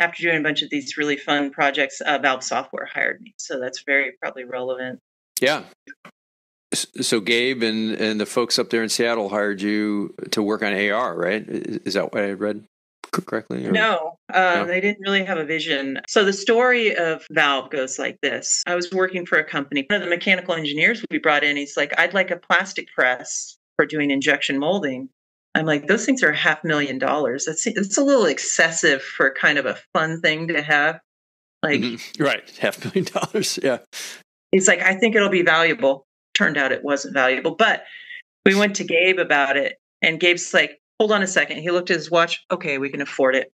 after doing a bunch of these really fun projects, Valve Software hired me. So that's very probably relevant. Yeah. So Gabe and the folks up there in Seattle hired you to work on AR, right? Is that what I read correctly? Or? No, no, they didn't really have a vision. So the story of Valve goes like this. I was working for a company. One of the mechanical engineers we brought in, he's like, I'd like a plastic press for doing injection molding. I'm like, those things are $500,000. That's a little excessive for kind of a fun thing to have. Like, right. $500,000. Yeah. He's like, I think it'll be valuable. Turned out it wasn't valuable, but we went to Gabe about it, and Gabe's like, hold on a second. He looked at his watch. Okay, we can afford it.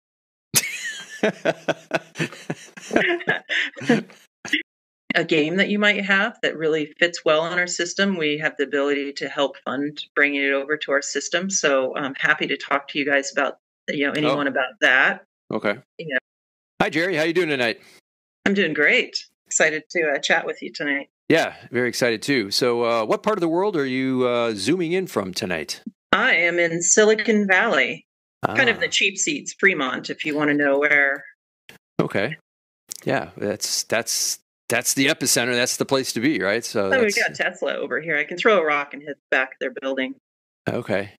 A game that you might have that really fits well on our system. We have the ability to help fund bringing it over to our system. So I'm happy to talk to you guys about, you know, anyone about that. Okay. You know. Hi, Jerry. How you doing tonight? I'm doing great. Excited to chat with you tonight. Yeah, very excited too. So what part of the world are you zooming in from tonight? I am in Silicon Valley, kind of the cheap seats, Fremont, if you want to know where. Okay. Yeah, that's the epicenter. That's the place to be, right? So we've got Tesla over here. I can throw a rock and hit the back of their building. Okay.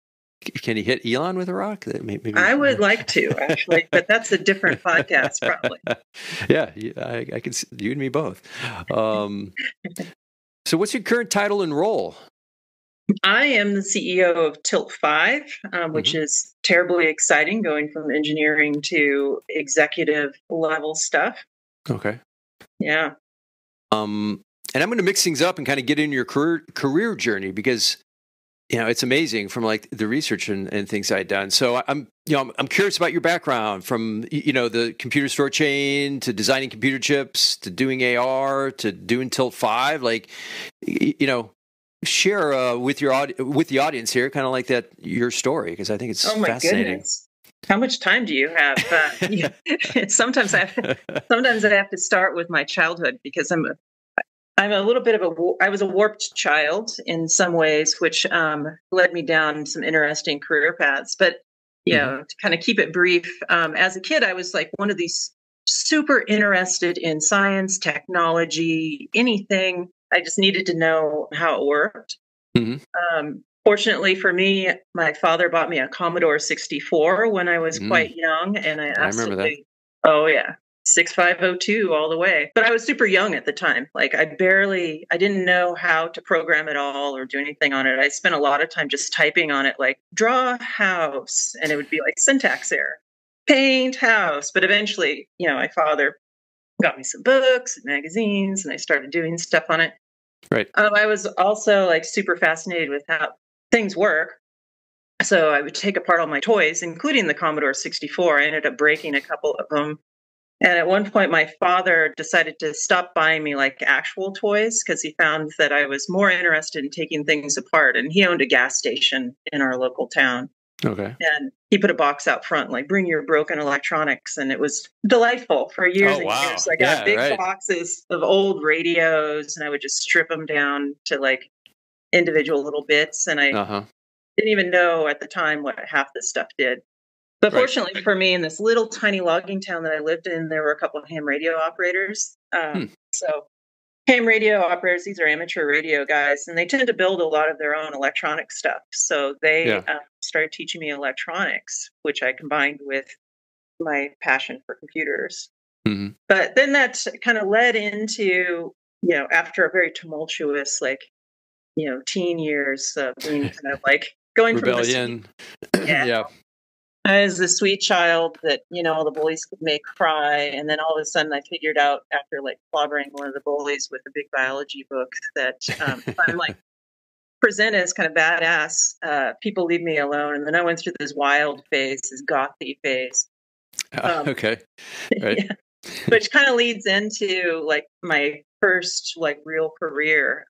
Can he hit Elon with a rock? Maybe. I would like to, actually, but that's a different podcast, probably. Yeah, I can see you and me both. So what's your current title and role? I am the CEO of Tilt Five, which is terribly exciting, going from engineering to executive level stuff. Okay. Yeah. And I'm going to mix things up and kind of get into your career journey, because you know, it's amazing from like the research and things I'd done. So I'm curious about your background, from, you know, the computer store chain to designing computer chips, to doing AR, to doing Tilt Five. Like, you know, share with the audience here, kind of like that, your story, because I think it's fascinating. Goodness. How much time do you have? Sometimes I have to start with my childhood, because I'm a little bit of a, I was a warped child in some ways, which led me down some interesting career paths. But, you know, to kind of keep it brief, as a kid, I was like one of these super interested in science, technology, anything. I just needed to know how it worked. Fortunately for me, my father bought me a Commodore 64 when I was quite young. And I absolutely, oh yeah, 6502 all the way. But I was super young at the time. Like I didn't know how to program at all or do anything on it. I spent a lot of time just typing on it, like draw house, and it would be like syntax error, paint house. But eventually, you know, my father got me some books and magazines, and I started doing stuff on it. Right. I was also like super fascinated with how things work. So I would take apart all my toys, including the Commodore 64. I ended up breaking a couple of them. And at one point, my father decided to stop buying me like actual toys, because he found that I was more interested in taking things apart. And he owned a gas station in our local town. Okay. And he put a box out front, like, bring your broken electronics. And it was delightful for years and years. So I got big boxes of old radios, and I would just strip them down to like individual little bits. And I didn't even know at the time what half this stuff did. But fortunately for me, in this little tiny logging town that I lived in, there were a couple of ham radio operators. So ham radio operators, these are amateur radio guys, and they tend to build a lot of their own electronic stuff. So they started teaching me electronics, which I combined with my passion for computers. But then that kind of led into, you know, after a very tumultuous, like, you know, teen years, being kind of like going rebellion. From rebellion. I was the sweet child that, you know, all the bullies could make cry. And then all of a sudden I figured out, after like clobbering one of the bullies with a big biology book, that if I'm like presented as kind of badass, people leave me alone. And then I went through this wild phase, this gothy phase. Okay. Right. Which kind of leads into like my first like real career.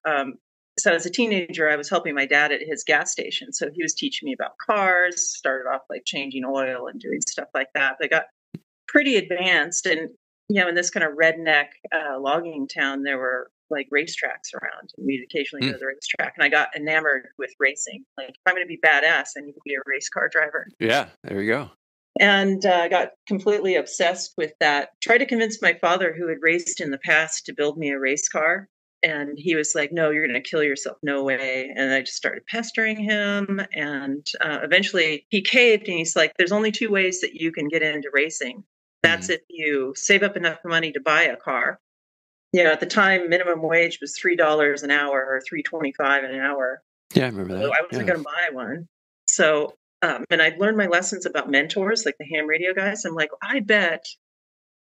So as a teenager, I was helping my dad at his gas station. So he was teaching me about cars, started off like changing oil and doing stuff like that. But I got pretty advanced. And, you know, in this kind of redneck logging town, there were like racetracks around. And we'd occasionally go to the racetrack. And I got enamored with racing. Like, if I'm going to be badass, I need to be a race car driver. Yeah, there you go. And I got completely obsessed with that. Tried to convince my father, who had raced in the past, to build me a race car. And he was like, no, you're going to kill yourself. No way. And I just started pestering him. And eventually he caved and he's like, there's only two ways that you can get into racing. That's if you save up enough money to buy a car. You know, at the time, minimum wage was $3 an hour or $3.25 an hour. Yeah, I remember that. So I wasn't going to buy one. So, and I'd learned my lessons about mentors, like the ham radio guys. I'm like, I bet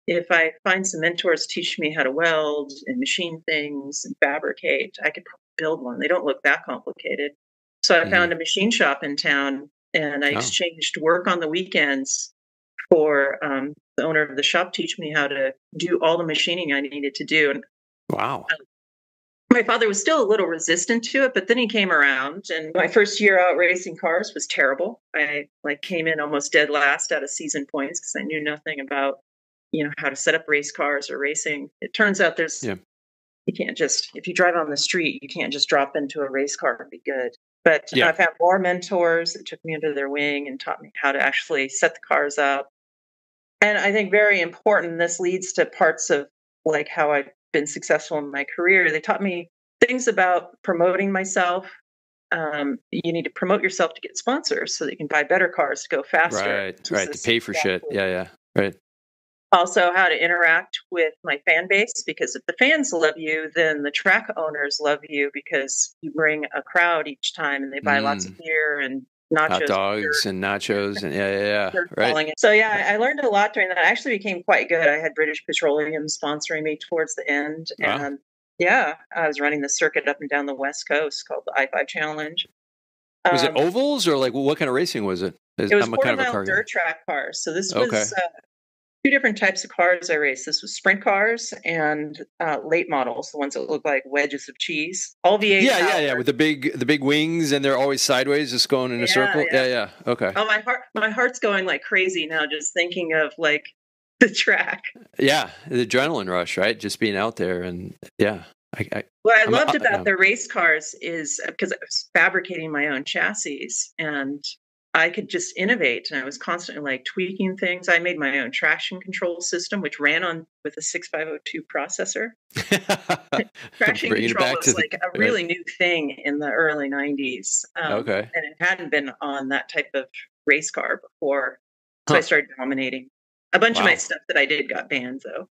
if I find some mentors teach me how to weld and machine things and fabricate, I could probably build one. They don't look that complicated. So I found a machine shop in town, and I exchanged work on the weekends for the owner of the shop teach me how to do all the machining I needed to do. And my father was still a little resistant to it, but then he came around, and my first year out racing cars was terrible. I came in almost dead last out of season points because I knew nothing about, you know, how to set up race cars or racing. It turns out there's, you can't just, if you drive on the street, you can't just drop into a race car and be good. But I've had more mentors that took me under their wing and taught me how to actually set the cars up. And I think very important, this leads to parts of like how I've been successful in my career. They taught me things about promoting myself. You need to promote yourself to get sponsors so that you can buy better cars to go faster. Right. To pay for shit. Right. Also, how to interact with my fan base, because if the fans love you, then the track owners love you because you bring a crowd each time and they buy lots of beer and nachos. Hot dogs and nachos. And right. So, I learned a lot during that. I actually became quite good. I had British Petroleum sponsoring me towards the end. Wow. And I was running the circuit up and down the West Coast called the I-5 Challenge. Was it ovals or like what kind of racing was it? It was 4-mile dirt track cars. So, this was. Two different types of cars I raced. This was sprint cars and late models, the ones that look like wedges of cheese. All V8. With the big wings, and they're always sideways, just going in a circle. Okay. Oh, my heart's going like crazy now, just thinking of like the track. Yeah, the adrenaline rush, right? Just being out there, and what I loved about the race cars is because I was fabricating my own chassis and I could just innovate, and I was constantly like tweaking things. I made my own traction control system, which ran on with a 6502 processor. Traction control was like a really new thing in the early 90s. And it hadn't been on that type of race car before. So I started dominating. A bunch of my stuff that I did got banned, though.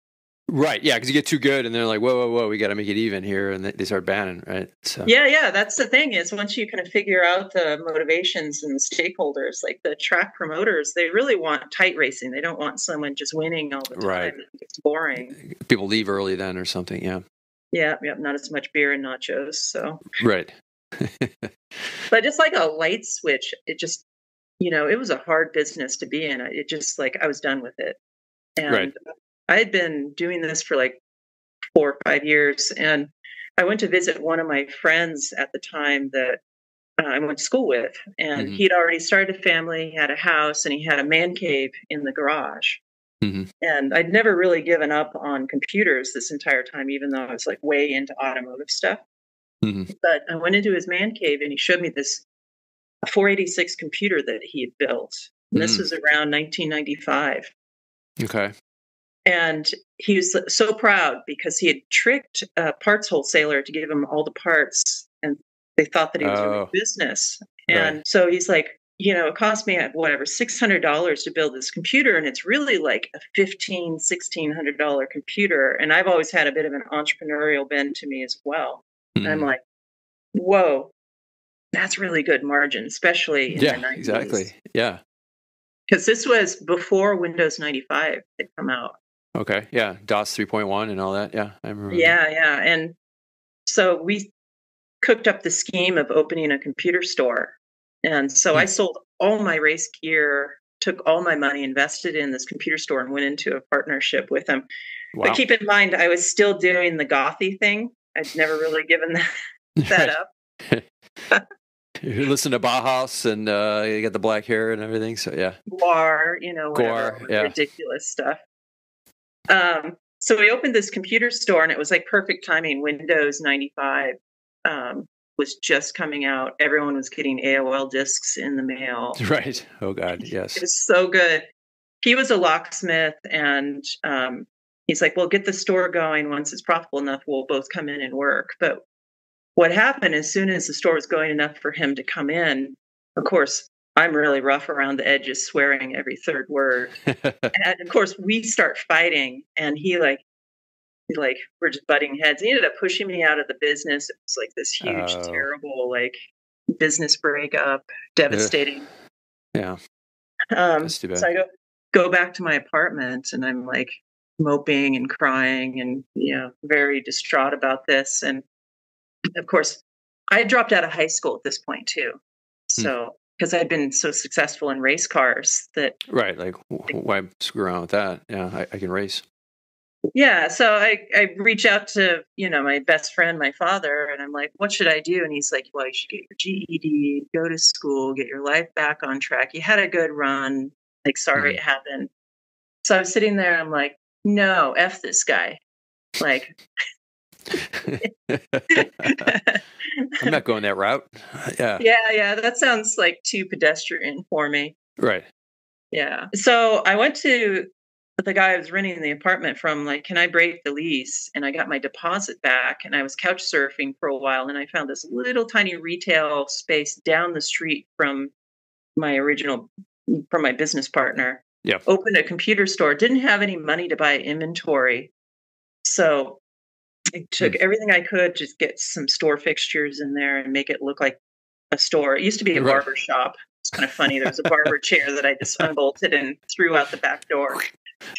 Right. Yeah. Because you get too good and they're like, whoa, whoa, whoa, we got to make it even here. And they start banning. Right. So. Yeah. That's the thing is once you kind of figure out the motivations and the stakeholders, like the track promoters, they really want tight racing. They don't want someone just winning all the time. Right. It's boring. People leave early then or something. Yeah. Not as much beer and nachos. So. Right. But just like a light switch, it just, you know, it was a hard business to be in. It just like, I was done with it. And I had been doing this for like 4 or 5 years, and I went to visit one of my friends at the time that I went to school with, and he'd already started a family, he had a house, and he had a man cave in the garage. And I'd never really given up on computers this entire time, even though I was like way into automotive stuff. But I went into his man cave, and he showed me this 486 computer that he had built. And this was around 1995. Okay. And he was so proud because he had tricked a parts wholesaler to give him all the parts, and they thought that he was doing business. And so he's like, you know, it cost me whatever, $600 to build this computer. And it's really like a $1,500, $1,600 computer. And I've always had a bit of an entrepreneurial bend to me as well. And I'm like, whoa, that's really good margin, especially in the 90s. Exactly. Yeah. Because this was before Windows 95 had come out. Okay. Yeah. DOS 3.1 and all that. Yeah. I remember. Yeah. And so we cooked up the scheme of opening a computer store. And so I sold all my race gear, took all my money, invested in this computer store, and went into a partnership with them. Wow. But keep in mind, I was still doing the gothy thing. I'd never really given that up. You listen to Bauhaus, and you got the black hair and everything. So, yeah. Gwar, you know, whatever. Gwar, ridiculous stuff. So we opened this computer store, and it was like perfect timing. Windows 95 was just coming out. Everyone was getting AOL discs in the mail. Right. Oh, God. Yes. It was so good. he was a locksmith, and he's like, well, get the store going. Once it's profitable enough, we'll both come in and work. But what happened, as soon as the store was going enough for him to come in, of course, I'm really rough around the edges, swearing every third word. And of course, we start fighting, and he we're just butting heads. He ended up pushing me out of the business. It was like this huge, terrible, business breakup, devastating. Yeah. That's too bad. So I go back to my apartment, and I'm like moping and crying and, very distraught about this. And of course, I had dropped out of high school at this point too. So, because I'd been so successful in race cars that. Right. Like, why screw around with that? Yeah. I can race. Yeah. So I reach out to, my best friend, my father, and I'm like, what should I do? And he's like, well, you should get your GED, go to school, get your life back on track. You had a good run. Like, sorry it happened. So I was sitting there and I'm like, no, F this guy. Like, I'm not going that route. Yeah. Yeah. That sounds like too pedestrian for me. Right. Yeah. So I went to the guy I was renting the apartment from, can I break the lease? And I got my deposit back, and I was couch surfing for a while. And I found this little tiny retail space down the street from my business partner. Yeah. Opened a computer store, didn't have any money to buy inventory. So I took everything I could, just get some store fixtures in there and make it look like a store. It used to be a barber shop. It's kind of funny. There was a barber chair that I just unbolted and threw out the back door.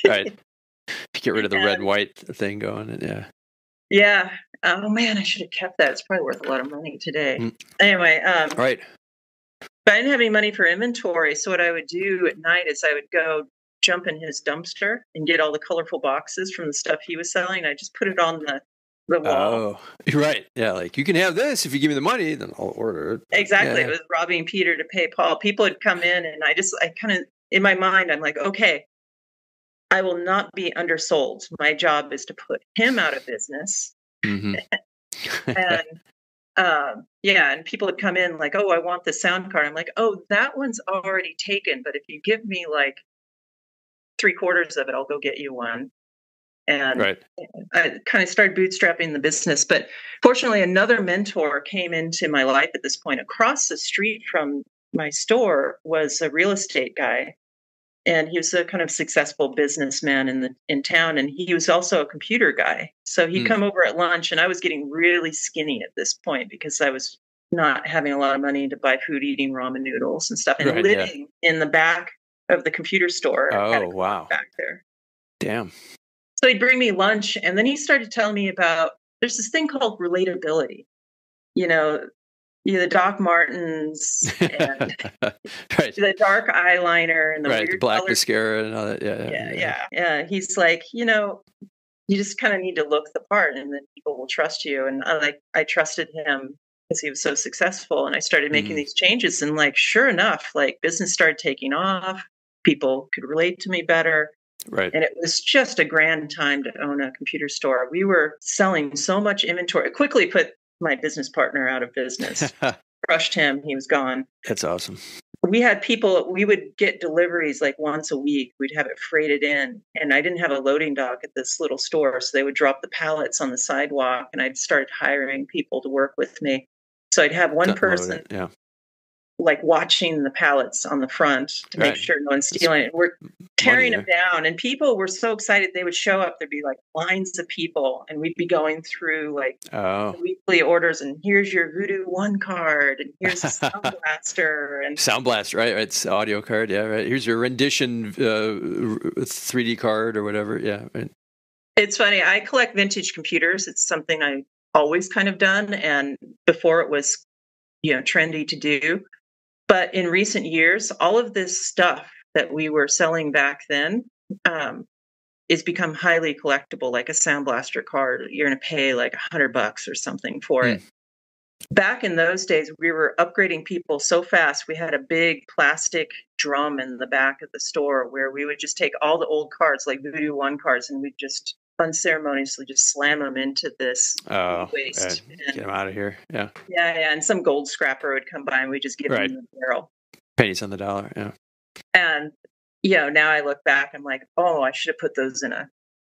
Right. To get rid of the red and white thing going. Yeah. Yeah. Oh man, I should have kept that. It's probably worth a lot of money today. Anyway. Right. But I didn't have any money for inventory. So what I would do at night is I would go jump in his dumpster and get all the colorful boxes from the stuff he was selling. I just put it on the wall. Oh, you're right. Yeah. Like, you can have this if you give me the money, then I'll order it. Exactly. Yeah. It was robbing Peter to pay Paul. People had come in, and I kind of, in my mind, I'm like, okay, I will not be undersold. My job is to put him out of business. And and people had come in like, oh, I want the sound card. I'm like, oh, that one's already taken. But if you give me like 3/4 of it, I'll go get you one. And I kind of started bootstrapping the business. But fortunately, another mentor came into my life at this point. Across the street from my store was a real estate guy. And he was a kind of successful businessman in town. And he was also a computer guy. So he'd come over at lunch, and I was getting really skinny at this point because I was not having a lot of money to buy food, eating ramen noodles and stuff, and living in the back of the computer store. Oh, wow. Back there. Damn. So he'd bring me lunch. And then he started telling me about, there's this thing called relatability, the Doc Martens and the dark eyeliner and the weird the black colors. Mascara and all that. Yeah. He's like, you just kind of need to look the part, and then people will trust you. And I trusted him because he was so successful. And I started making these changes, and sure enough, business started taking off. People could relate to me better. Right. And it was just a grand time to own a computer store. We were selling so much inventory. It quickly put my business partner out of business. Crushed him. He was gone. That's awesome. We had people, we would get deliveries once a week. We'd have it freighted in. And I didn't have a loading dock at this little store. So they would drop the pallets on the sidewalk, and I'd start hiring people to work with me. So I'd have one person watching the pallets on the front to make sure no one's stealing it. We're tearing them down. And people were so excited. They would show up. There'd be lines of people, and we'd be going through the weekly orders, and here's your Voodoo One card, and here's a Sound Blaster. And Sound Blaster, right? It's audio card. Yeah. Right. Here's your rendition 3D card or whatever. Yeah. Right. It's funny. I collect vintage computers. It's something I always kind of done. And before it was, trendy to do. But in recent years, all of this stuff that we were selling back then is become highly collectible, like a Sound Blaster card. You're going to pay $100 or something for it. Back in those days, we were upgrading people so fast. We had a big plastic drum in the back of the store where we would just take all the old cards, like Voodoo One cards, and we'd just unceremoniously just slam them into this waste. Get them out of here. Yeah. Yeah. And some gold scrapper would come by, and we just give them the barrel. Pennies on the dollar. Yeah. And you know, now I look back, I'm like, oh, I should have put those in a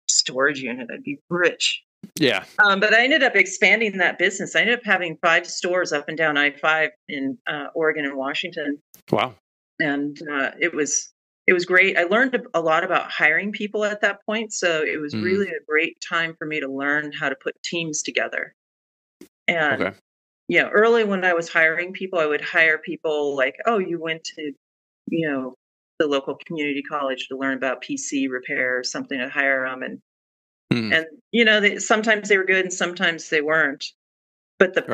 storage unit. I'd be rich. Yeah. But I ended up expanding that business. I ended up having 5 stores up and down I-5 in Oregon and Washington. Wow. And it was great. I learned a lot about hiring people at that point. So it was really a great time for me to learn how to put teams together. And yeah, early when I was hiring people, I would hire people like, oh, you went to, you know, the local community college to learn about PC repair or something, to hire them. And, and you know, sometimes they were good and sometimes they weren't. But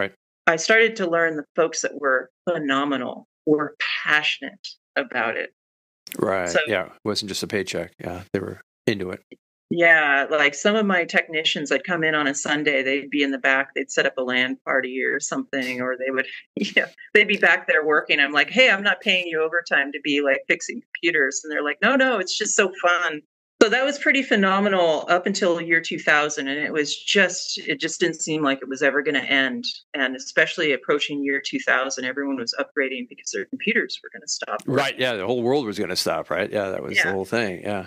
I started to learn the folks that were phenomenal were passionate about it. Right. So, yeah. It wasn't just a paycheck. Yeah. They were into it. Yeah. Like some of my technicians, I'd come in on a Sunday, they'd be in the back, they'd set up a LAN party or something, or they would, you know, they'd be back there working. I'm like, hey, I'm not paying you overtime to be like fixing computers. And they're like, no, no, it's just so fun. So that was pretty phenomenal up until year 2000. And it was just, it just didn't seem like it was ever going to end. And especially approaching year 2000, everyone was upgrading because their computers were going to stop. Right. Yeah. The whole world was going to stop. Right. Yeah. That was the whole thing. Yeah.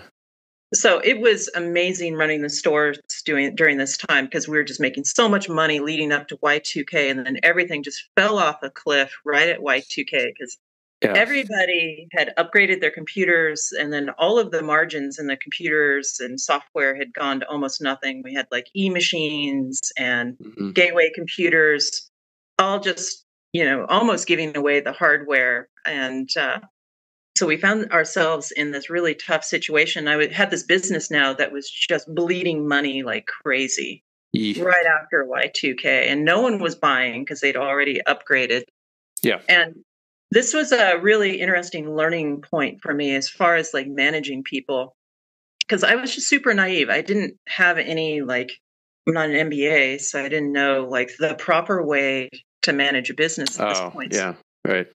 So it was amazing running the stores during this time, because we were just making so much money leading up to Y2K. And then everything just fell off a cliff right at Y2K, because everybody had upgraded their computers, and then all of the margins in the computers and software had gone to almost nothing. We had like e-machines and gateway computers, all just, you know, almost giving away the hardware. And so we found ourselves in this really tough situation. I had this business now that was just bleeding money like crazy right after Y2K, and no one was buying because they'd already upgraded. Yeah. And this was a really interesting learning point for me as far as like managing people, because I was just super naive. I didn't have any, like, I'm not an MBA, so I didn't know like the proper way to manage a business at this point. Yeah, right.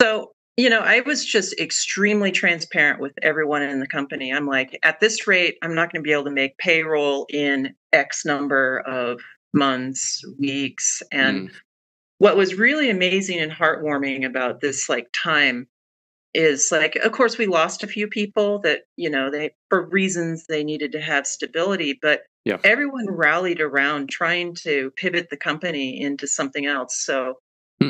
So, you know, I was just extremely transparent with everyone in the company. I'm like, at this rate, I'm not going to be able to make payroll in X number of months, weeks, and what was really amazing and heartwarming about this like time is, like, of course we lost a few people that, you know, they, for reasons they needed to have stability, but everyone rallied around trying to pivot the company into something else. So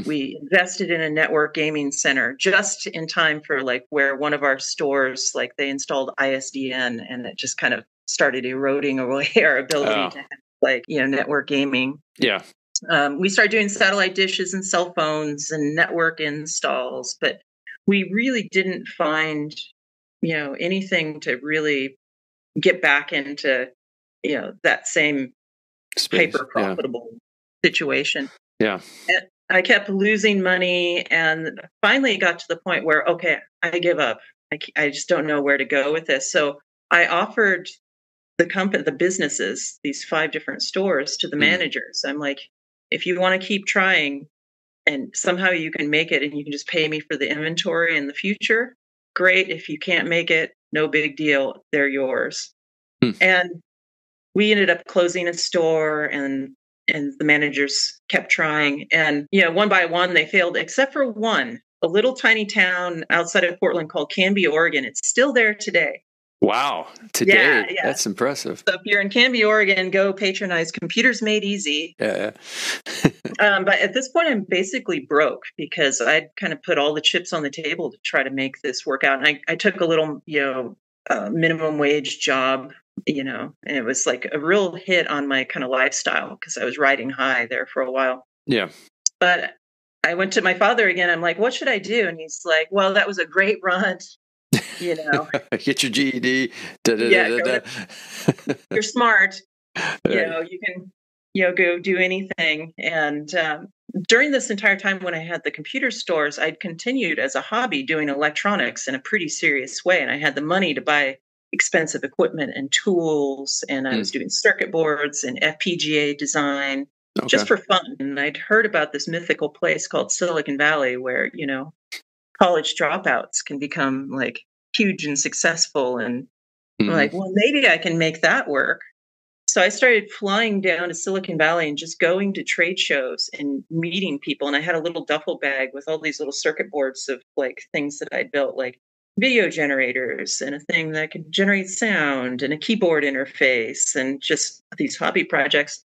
we invested in a network gaming center just in time for like where one of our stores, like they installed ISDN, and it just kind of started eroding away our ability to have, like, you know, network gaming. Yeah. We started doing satellite dishes and cell phones and network installs, but we really didn't find, you know, anything to really get back into, you know, that same hyper profitable situation. Yeah. And I kept losing money, and finally got to the point where, okay, I give up. I just don't know where to go with this. So I offered the company, the businesses, these 5 different stores, to the managers. I'm like, if you want to keep trying and somehow you can make it and you can just pay me for the inventory in the future, great. If you can't make it, no big deal. They're yours. And we ended up closing a store, and the managers kept trying. And, you know, one by one, they failed, except for one, a little tiny town outside of Portland called Canby, Oregon. It's still there today. Wow. Today. Yeah, yeah. That's impressive. So if you're in Canby, Oregon, go patronize Computers Made Easy. Yeah. But at this point, I'm basically broke, because I'd kind of put all the chips on the table to try to make this work out. And I took a little, you know, minimum wage job, you know, and it was like a real hit on my kind of lifestyle, because I was riding high there for a while. Yeah. But I went to my father again. I'm like, what should I do? And he's like, well, that was a great run. You know, get your GED. Da, da, yeah, da, da, da. You're smart. You know, you can, you know, go do anything. And during this entire time when I had the computer stores, I'd continued as a hobby doing electronics in a pretty serious way. And I had the money to buy expensive equipment and tools. And I was doing circuit boards and FPGA design just for fun. And I'd heard about this mythical place called Silicon Valley, where, you know, college dropouts can become like huge and successful. And I'm like, well, maybe I can make that work. So I started flying down to Silicon Valley and just going to trade shows and meeting people. And I had a little duffel bag with all these little circuit boards of like things that I built, like video generators and a thing that could generate sound and a keyboard interface and just these hobby projects.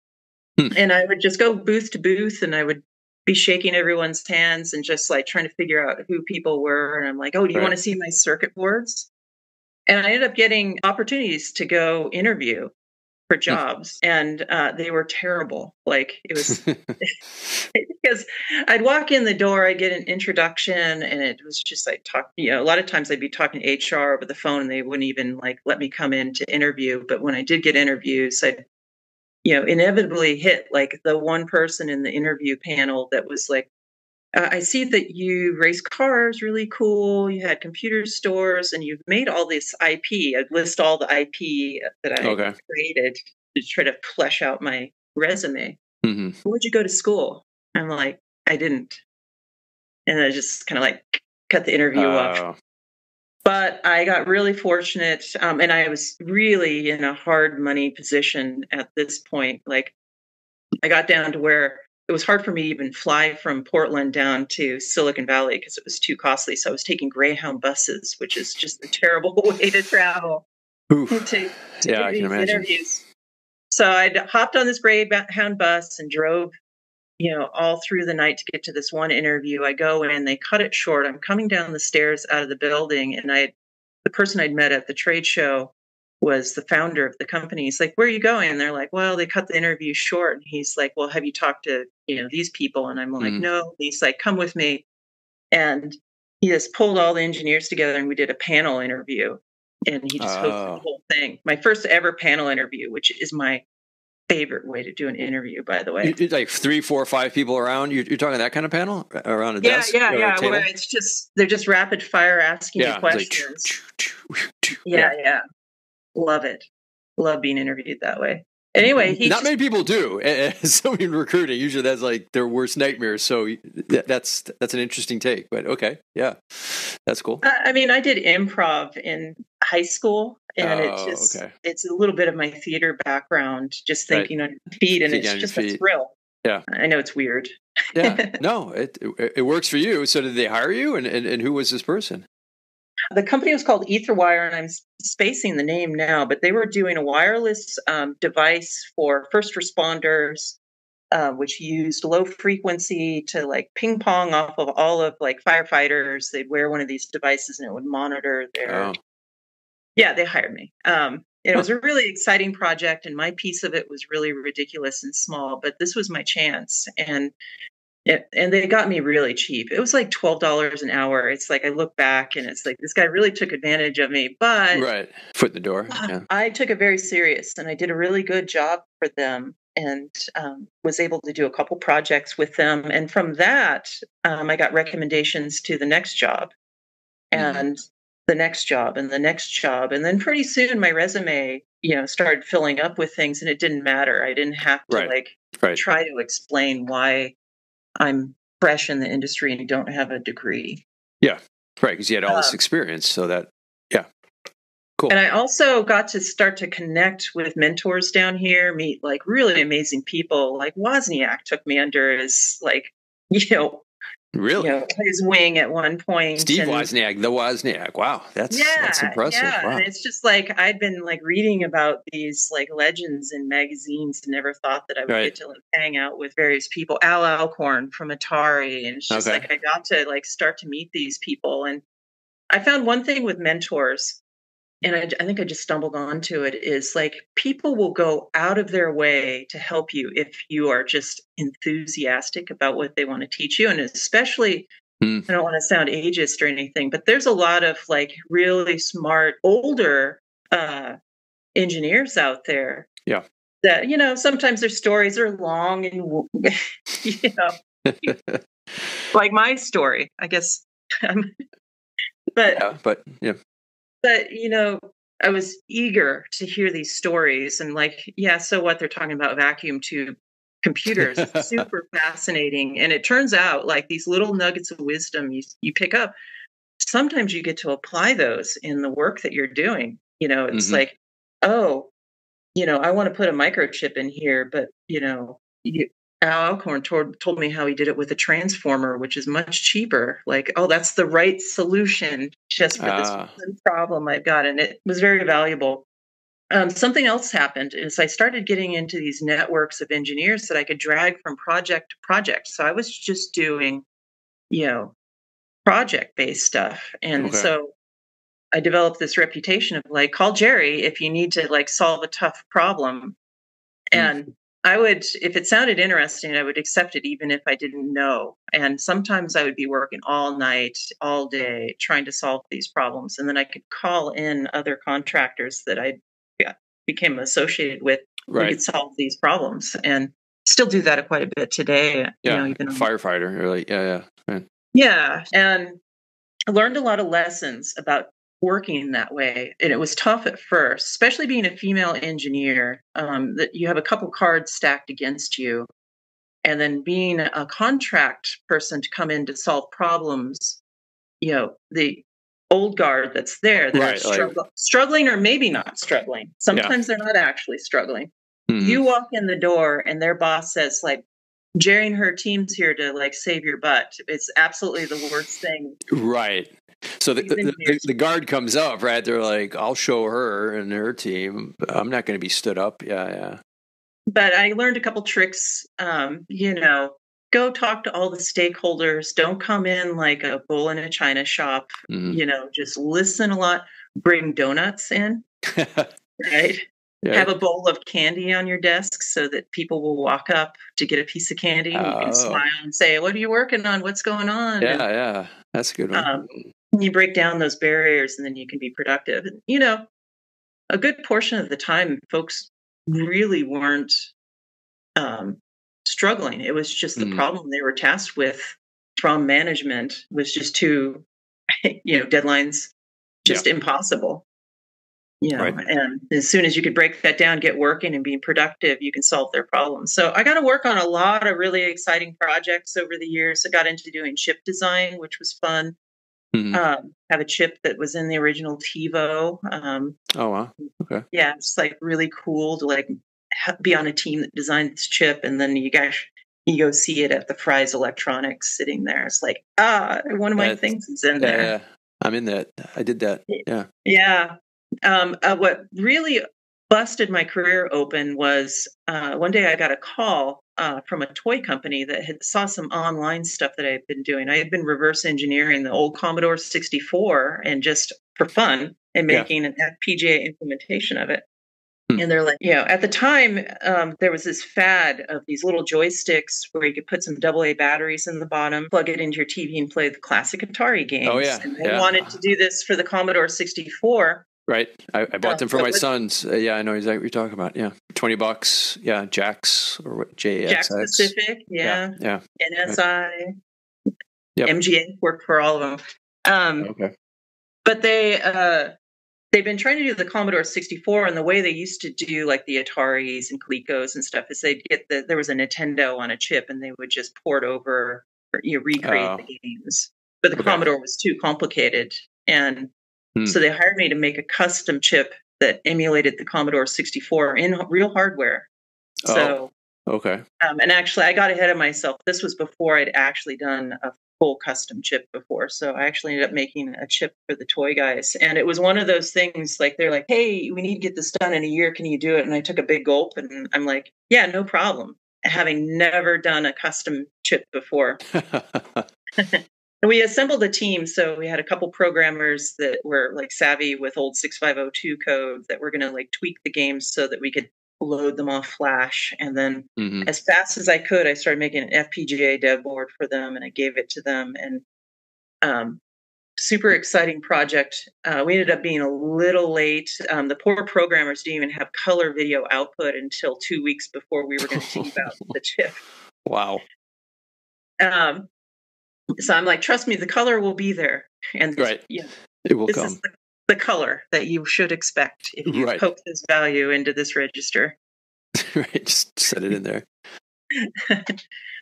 And I would just go booth to booth, and I would be shaking everyone's hands and just like trying to figure out who people were. And I'm like, oh, do you want to see my circuit boards? And I ended up getting opportunities to go interview for jobs, and they were terrible. Like it was because I'd walk in the door, I'd get an introduction, and it was just like talk. You know, a lot of times I'd be talking to HR over the phone, and they wouldn't even like let me come in to interview. But when I did get interviews, I'd inevitably hit like the one person in the interview panel that was like, I see that you race cars, really cool. You had computer stores, and you've made all this IP. I'd list all the IP that I created to try to flesh out my resume. Where'd you go to school? I'm like, I didn't. And I just kind of like cut the interview off. But I got really fortunate, and I was really in a hard money position at this point. Like, I got down to where it was hard for me to even fly from Portland down to Silicon Valley because it was too costly. So I was taking Greyhound buses, which is just a terrible way to travel to do these interviews. So I hopped on this Greyhound bus and drove, all through the night to get to this one interview. I go in, they cut it short. I'm coming down the stairs out of the building, and the person I'd met at the trade show was the founder of the company. He's like, where are you going? And they're like, well, they cut the interview short. And he's like, well, have you talked to, these people? And I'm like, no. And he's like, come with me. And he just pulled all the engineers together, and we did a panel interview, and he just hosted the whole thing. My first ever panel interview, which is my favorite way to do an interview, by the way. It's like 3, 4, 5 people around. You're talking that kind of panel around a desk? Yeah. Where it's just, they're just rapid fire asking you questions. Yeah. Love it. Love being interviewed that way. Anyway, not many people do. So in recruiting, usually that's like their worst nightmare. So that's an interesting take. But okay, yeah, that's cool. I mean, I did improv in high school, and it's a little bit of my theater background. Just thinking on your feet, and it's just a thrill. Yeah, I know it's weird. Yeah, no, it works for you. So did they hire you, and who was this person? The company was called Etherwire, and I'm spacing the name now, but they were doing a wireless device for first responders, which used low frequency to like ping pong off of all of like firefighters. They'd wear one of these devices, and it would monitor their. Yeah, they hired me. It was a really exciting project, and my piece of it was really ridiculous and small, but this was my chance. And they got me really cheap. It was like $12 an hour. It's like I look back, and it's like this guy really took advantage of me. But foot in the door. Yeah. I took it very serious, and I did a really good job for them, and was able to do a couple projects with them. And from that, I got recommendations to the next job, and the next job, and the next job, and then pretty soon my resume, started filling up with things, and it didn't matter. I didn't have to try to explain why I'm fresh in the industry and don't have a degree. Yeah, right. Because you had all this experience, so that cool. And I also got to start to connect with mentors down here, meet like really amazing people. Like Wozniak took me under his his wing at one point. Steve Wozniak, the Wozniak. Wow, that's impressive. Yeah, wow. And it's just like I'd been like reading about these like legends in magazines, and never thought that I would get to like hang out with various people. Alan Alcorn from Atari, and it's just like I got to like start to meet these people. And I found one thing with mentors, and I think I just stumbled onto it, is like people will go out of their way to help you if you are just enthusiastic about what they want to teach you. And especially, I don't want to sound ageist or anything, but there's a lot of like really smart, older engineers out there. Yeah. That, sometimes their stories are long and, like my story, I guess. But, I was eager to hear these stories, and like, so what they're talking about vacuum tube computers, it's super fascinating. And it turns out like these little nuggets of wisdom you pick up, sometimes you get to apply those in the work that you're doing. It's like, I want to put a microchip in here, but Alan Alcorn told me how he did it with a transformer, which is much cheaper. Like, oh, that's the right solution just for this problem I've got. And it was very valuable. Something else happened is I started getting into these networks of engineers that I could drag from project to project. So I was just doing, you know, project-based stuff. And so I developed this reputation of like, call Jerry if you need to like solve a tough problem. And I would, if it sounded interesting, I would accept it even if I didn't know. And sometimes I would be working all night, all day, trying to solve these problems. And then I could call in other contractors that I became associated with who could solve these problems, and still do that quite a bit today. Yeah, you know, even firefighter. You're like, yeah. And I learned a lot of lessons about working that way. And it was tough at first, especially being a female engineer, that you have a couple cards stacked against you. And then being a contract person to come in to solve problems, you know, the old guard that's there, they're struggling or maybe not struggling. Sometimes they're not actually struggling. You walk in the door and their boss says like, Jerry and her team's here to like save your butt. It's absolutely the worst thing. So the guard comes up, right? They're like, I'll show her and her team. I'm not going to be stood up. But I learned a couple tricks. You know, go talk to all the stakeholders. Don't come in like a bull in a china shop. You know, just listen a lot. Bring donuts in, right? Have a bowl of candy on your desk so that people will walk up to get a piece of candy. And you can smile and say, what are you working on? What's going on? Yeah. That's a good one. You break down those barriers and then you can be productive. And, you know, a good portion of the time, folks really weren't struggling. It was just the problem they were tasked with from management was just too, you know, deadlines, just impossible. You know, and as soon as you could break that down, get working and being productive, you can solve their problems. So I got to work on a lot of really exciting projects over the years. I got into doing chip design, which was fun. Have a chip that was in the original TiVo. Yeah, it's like really cool to like be on a team that designed this chip, and then you guys you go see it at the Fry's Electronics sitting there. It's like one of my things is in there. Yeah, I'm in that. I did that. Yeah. What really busted my career open was one day I got a call from a toy company that had saw some online stuff that I had been doing. I had been reverse engineering the old Commodore 64 and just for fun and making an FPGA implementation of it. And they're like, you know, at the time there was this fad of these little joysticks where you could put some AA batteries in the bottom, plug it into your TV and play the classic Atari games. And they wanted to do this for the Commodore 64. I bought them for my sons. Yeah, I know exactly what you're talking about. Yeah, $20. Yeah, Jax or what? JXX. Jax Pacific. Yeah. NSI. Yep. MGA worked for all of them. But they've been trying to do the Commodore 64, and the way they used to do like the Ataris and Colecos and stuff is they'd get there was a Nintendo on a chip, and they would just port over, or, you know, recreate the games. But the Commodore was too complicated, and so they hired me to make a custom chip that emulated the Commodore 64 in real hardware. So, and actually, I got ahead of myself. This was before I'd actually done a full custom chip before. So I actually ended up making a chip for the toy guys. And it was one of those things like, they're like, hey, we need to get this done in a year. Can you do it? And I took a big gulp and I'm like, yeah, no problem. Having never done a custom chip before. And we assembled a team, so we had a couple programmers that were like savvy with old 6502 code that were going to like tweak the games so that we could load them off Flash. And then as fast as I could, I started making an FPGA dev board for them, and I gave it to them. And super exciting project. We ended up being a little late. The poor programmers didn't even have color video output until 2 weeks before we were going to think about the chip. Wow. So I'm like, trust me, the color will be there. And yeah, it will come. This is the color that you should expect if you poke this value into this register. Just set it in there.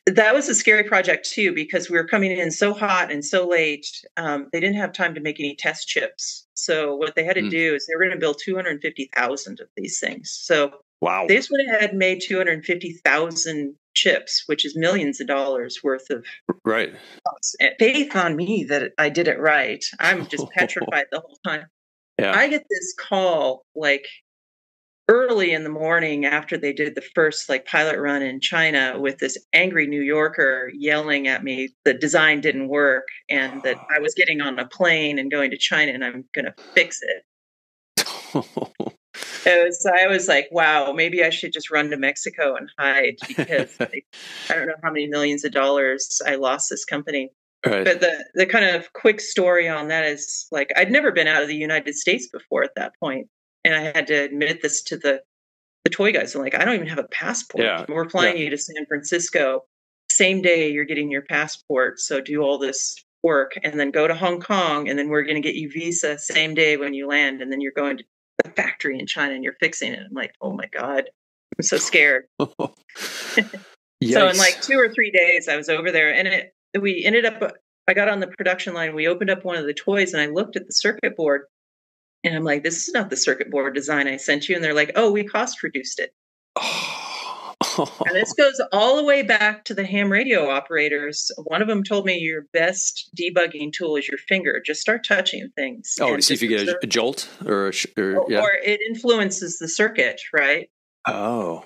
That was a scary project too, because we were coming in so hot and so late. They didn't have time to make any test chips. So what they had to do is they were going to build 250,000 of these things. So they just went ahead and made 250,000 chips, which is millions of dollars worth of. Right. Faith on me that I did it right. I'm just petrified the whole time. Yeah. I get this call like early in the morning after they did the first like pilot run in China with this angry New Yorker yelling at me the design didn't work and that I was getting on a plane and going to China and I'm going to fix it. I was like, wow, maybe I should just run to Mexico and hide because like, I don't know how many millions of dollars I lost this company. Right. But the kind of quick story on that is like, I'd never been out of the United States before at that point. And I had to admit this to the toy guys. I'm like, I don't even have a passport. Yeah. We're flying you to San Francisco. Same day you're getting your passport. So do all this work and then go to Hong Kong. And then we're going to get you visa same day when you land. And then you're going to the factory in China and you're fixing it. I'm like, oh my God, I'm so scared. So in like 2 or 3 days I was over there and we ended up, I got on the production line. We opened up one of the toys and I looked at the circuit board and I'm like, this is not the circuit board design I sent you. And they're like, oh, we cost reduced it. And this goes all the way back to the ham radio operators. One of them told me your best debugging tool is your finger. Just start touching things. Oh, to see if you get a jolt or it influences the circuit, right? Oh.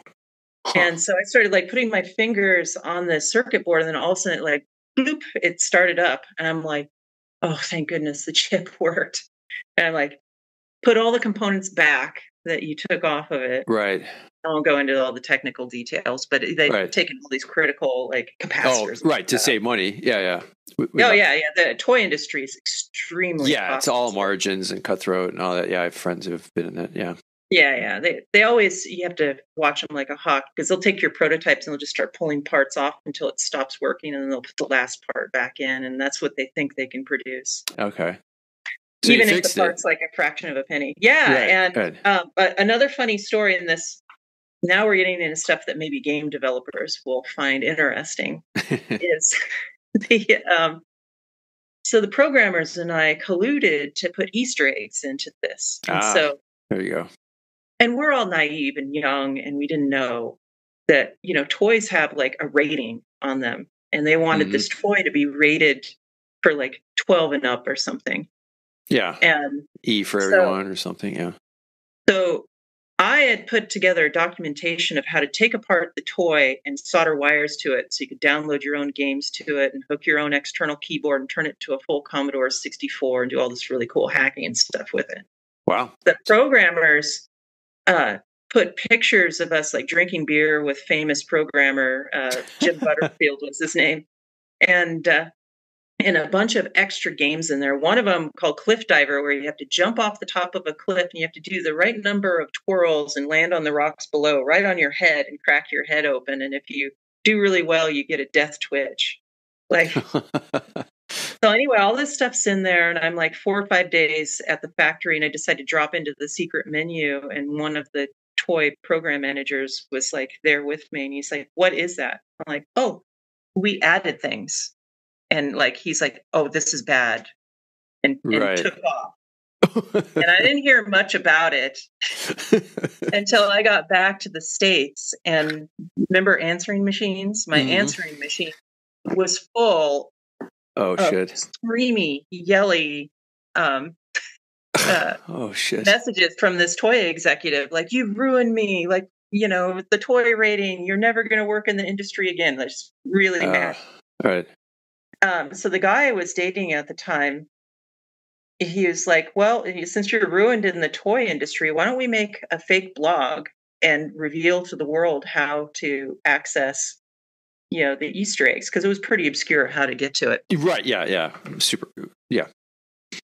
Huh. And so I started like putting my fingers on the circuit board and then all of a sudden it like, bloop, it started up. And I'm like, oh, thank goodness the chip worked. And I'm like, put all the components back that you took off of it. Right. I won't go into all the technical details, but they've taken all these critical like capacitors. Oh, right. To save money. Yeah. Yeah. We The toy industry is extremely costly. It's all margins and cutthroat and all that. Yeah. I have friends who've been in it. Yeah. Yeah. Yeah. They always, you have to watch them like a hawk because they'll take your prototypes and they'll just start pulling parts off until it stops working. And then they'll put the last part back in and that's what they think they can produce. Okay. So even if the part's like a fraction of a penny. Yeah. Right, and but another funny story in this, now we're getting into stuff that maybe game developers will find interesting, is so the programmers and I colluded to put Easter eggs into this. And so there you go. And we're all naive and young and we didn't know that, you know, toys have like a rating on them and they wanted this toy to be rated for like 12 and up or something. Yeah. And E for everyone or something. Yeah. So I had put together documentation of how to take apart the toy and solder wires to it. So you could download your own games to it and hook your own external keyboard and turn it to a full Commodore 64 and do all this really cool hacking and stuff with it. Wow. The programmers put pictures of us like drinking beer with famous programmer, Jim Butterfield was his name. And a bunch of extra games in there. One of them called Cliff Diver, where you have to jump off the top of a cliff and you have to do the right number of twirls and land on the rocks below, right on your head and crack your head open. And if you do really well, you get a death twitch. Like, so anyway, all this stuff's in there. And I'm like 4 or 5 days at the factory and I decided to drop into the secret menu. And one of the toy program managers was like there with me. And he's like, what is that? I'm like, oh, we added things. And like, he's like, oh, this is bad. And took off. And I didn't hear much about it until I got back to the States. And remember answering machines? My answering machine was full of screamy, yelly messages from this toy executive. Like, you ruined me. Like, you know, the toy rating, you're never going to work in the industry again. Like, just really mad. All right. So the guy I was dating at the time, he was like, well, since you're ruined in the toy industry, why don't we make a fake blog and reveal to the world how to access, you know, the Easter eggs? Because it was pretty obscure how to get to it. Right. Yeah. Yeah. Super. Yeah.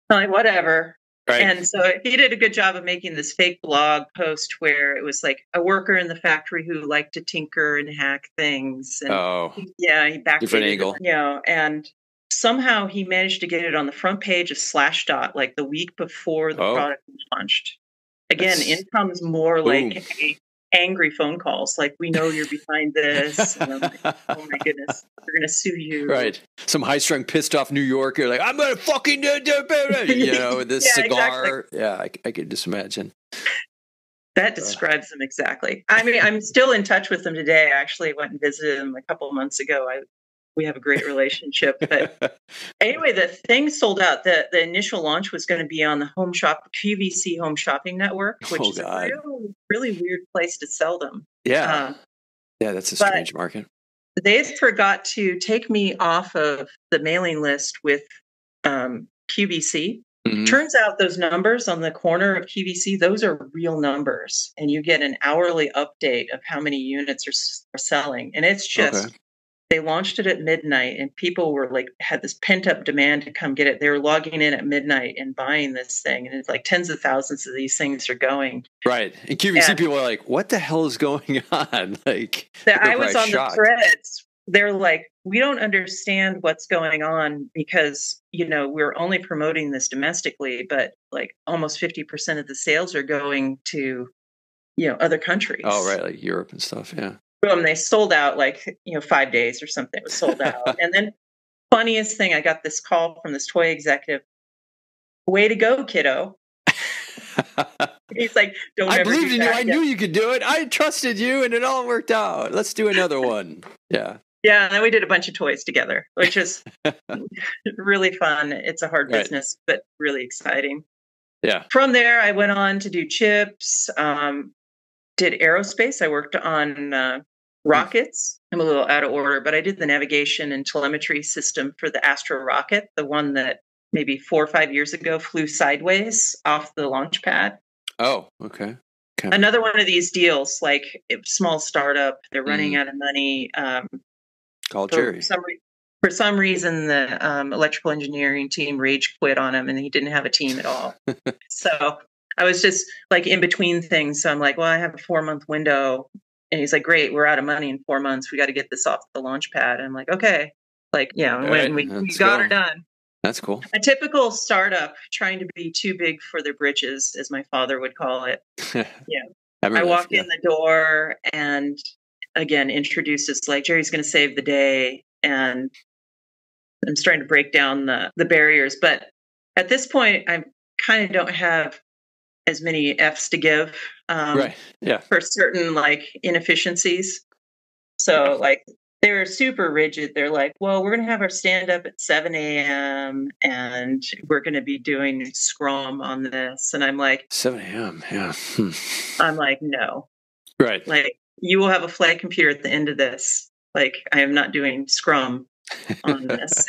Like, whatever. Right. And so he did a good job of making this fake blog post where it was like a worker in the factory who liked to tinker and hack things. And he backed different angle. Yeah. You know, and somehow he managed to get it on the front page of Slashdot, like the week before the product was launched. Again, in comes more like angry phone calls. Like, we know you're behind this. And I'm like, oh my goodness, we're going to sue you. Right. Some high strung, pissed off New Yorker, like, I'm going to fucking do it, you know, with this cigar. Exactly. Yeah, I could just imagine. That describes them exactly. I mean, I'm still in touch with them today. I actually went and visited them a couple of months ago. We have a great relationship. But anyway, the thing sold out. The initial launch was going to be on the Home Shop, QVC Home Shopping Network, which is a really weird place to sell them. Yeah. Yeah, that's a strange market. They forgot to take me off of the mailing list with QVC. Mm-hmm. Turns out those numbers on the corner of QVC, those are real numbers. And you get an hourly update of how many units are selling. And it's just... Okay. They launched it at midnight and people were like, had this pent up demand to come get it. They were logging in at midnight and buying this thing. And it's like tens of thousands of these things are going. Right. And QVC people are like, what the hell is going on? Like, I was on shocked. The threads. They're like, we don't understand what's going on because, you know, we're only promoting this domestically, but like almost 50% of the sales are going to, you know, other countries. Oh, right. Like Europe and stuff. Yeah. Boom, they sold out like, you know, 5 days or something. It was sold out. And then funniest thing, I got this call from this toy executive. Way to go, kiddo. He's like, don't ever believed in you. I knew you could do it. I trusted you and it all worked out. Let's do another one. Yeah. Yeah. And then we did a bunch of toys together, which is really fun. It's a hard business, but really exciting. Yeah. From there, I went on to do chips. Did aerospace. I worked on rockets. I'm a little out of order, but I did the navigation and telemetry system for the Astro rocket, the one that maybe 4 or 5 years ago flew sideways off the launch pad. Oh, okay. Another one of these deals, like small startup, they're running out of money. Call Jerry. For some reason, the electrical engineering team rage quit on him and he didn't have a team at all. So I was just like in between things. So I'm like, well, I have a 4-month window. And he's like, great, we're out of money in 4 months. We got to get this off the launch pad. And I'm like, okay. Like, yeah, when we got her done. That's cool. A typical startup trying to be too big for their britches, as my father would call it. Yeah. I walk in the door and again, introduces like, Jerry's going to save the day. And I'm starting to break down the barriers. But at this point, I kind of don't have as many F's to give for certain like inefficiencies. So like they were super rigid. They're like, well, we're going to have our stand up at 7 a.m. and we're going to be doing Scrum on this. And I'm like, 7 a.m. Yeah. I'm like, no. Right. Like you will have a flat computer at the end of this. Like I am not doing Scrum on this.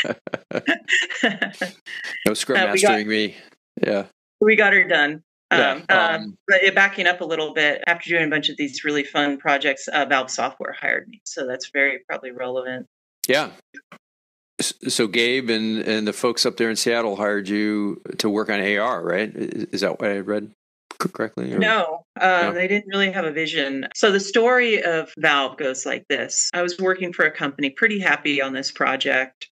No Scrum mastering me. Yeah. We got her done. But backing up a little bit, after doing a bunch of these really fun projects, Valve Software hired me. So that's very probably relevant. Yeah. So Gabe and the folks up there in Seattle hired you to work on AR, right? Is that what I read correctly? Or? No, they didn't really have a vision. So the story of Valve goes like this. I was working for a company, pretty happy on this project.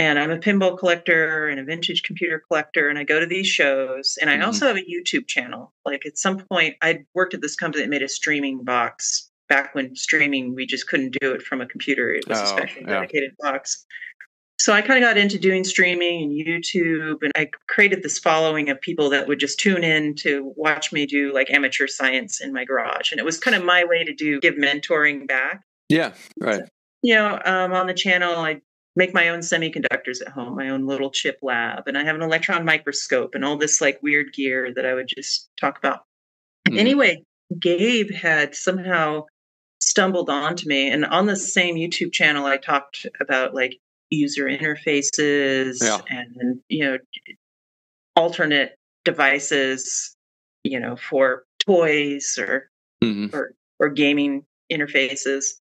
And I'm a pinball collector and a vintage computer collector, and I go to these shows. And I also have a YouTube channel. Like at some point, I worked at this company that made a streaming box. Back when streaming, we just couldn't do it from a computer. It was a special dedicated box. So I kind of got into doing streaming and YouTube, and I created this following of people that would just tune in to watch me do like amateur science in my garage. And it was kind of my way to give mentoring back. Yeah, right. So, you know, on the channel, I make my own semiconductors at home, my own little chip lab. And I have an electron microscope and all this like weird gear that I would just talk about. Anyway, Gabe had somehow stumbled onto me. And on the same YouTube channel, I talked about like user interfaces and, you know, alternate devices, you know, for toys or gaming interfaces.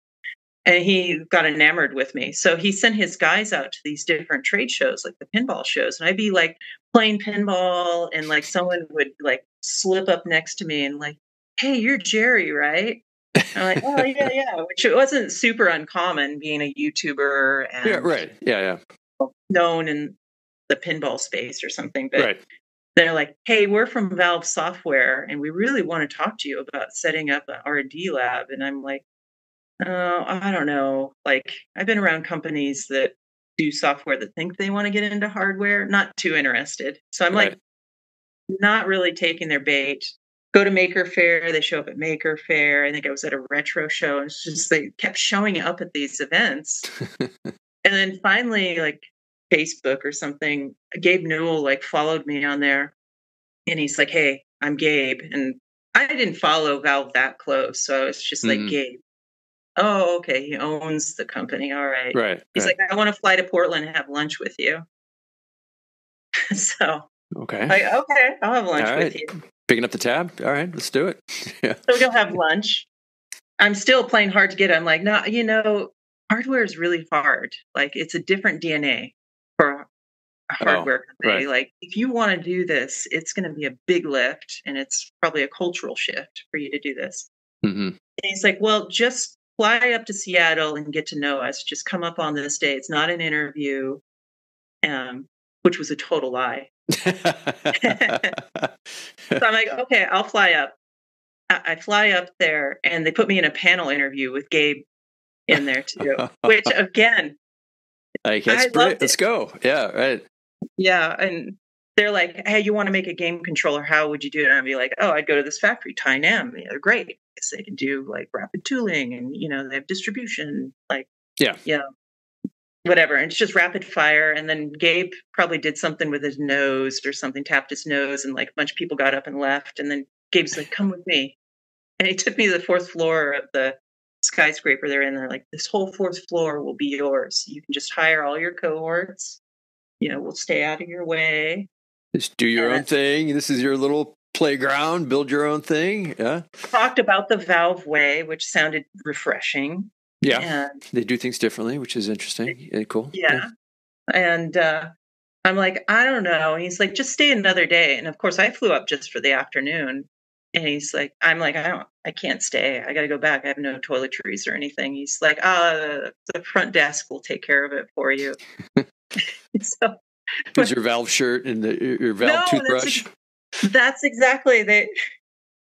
And he got enamored with me. So he sent his guys out to these different trade shows, like the pinball shows. And I'd be like playing pinball and like someone would like slip up next to me and like, hey, you're Jerry, right? And I'm like, oh, yeah, yeah. Which it wasn't super uncommon being a YouTuber and known in the pinball space or something. But they're like, hey, we're from Valve Software and we really want to talk to you about setting up an R&D lab. And I'm like, I don't know. Like I've been around companies that do software that think they want to get into hardware, not too interested. So I'm like, not really taking their bait. go to Maker Faire. They show up at Maker Faire. I think I was at a retro show, and it's just they kept showing up at these events. And then finally, like Facebook or something, Gabe Newell like followed me on there, and he's like, "Hey, I'm Gabe," and I didn't follow Valve that close, so I was just like, "Gabe, oh, okay, he owns the company. All right, right." He's like, "I want to fly to Portland and have lunch with you." So okay, I'll have lunch with you. Picking up the tab. All right, let's do it. Yeah. So we go have lunch. I'm still playing hard to get. I'm like, no, you know, hardware is really hard. Like, it's a different DNA for a hardware company. Right. Like, if you want to do this, it's going to be a big lift, and it's probably a cultural shift for you to do this. And he's like, well, just fly up to Seattle and get to know us. Just come up on this day. It's not an interview, which was a total lie. So I'm like, okay, I'll fly up. I fly up there, and they put me in a panel interview with Gabe in there too, which again, like, let's go. Yeah, right. Yeah, and they're like, hey, you want to make a game controller? How would you do it? And I'd be like, oh, I'd go to this factory, Tynam. You know, they're great because they can do like rapid tooling, and you know, they have distribution, like whatever, and it's just rapid fire. And then Gabe probably did something with his nose or something, tapped his nose, and like a bunch of people got up and left. And then Gabe's like, come with me. And he took me to the fourth floor of the skyscraper they're in. They're like, this whole fourth floor will be yours. You can just hire all your cohorts. You know, we'll stay out of your way. Just do your own thing. This is your little playground. Build your own thing. Yeah. Talked about the Valve way, which sounded refreshing. Yeah, and they do things differently, which is interesting and cool. Yeah. And I'm like, I don't know. And he's like, just stay another day. And of course, I flew up just for the afternoon. And he's like, I'm like, I can't stay. I got to go back. I have no toiletries or anything. He's like, the front desk will take care of it for you. So, is your Valve shirt and your Valve toothbrush? That's exactly they.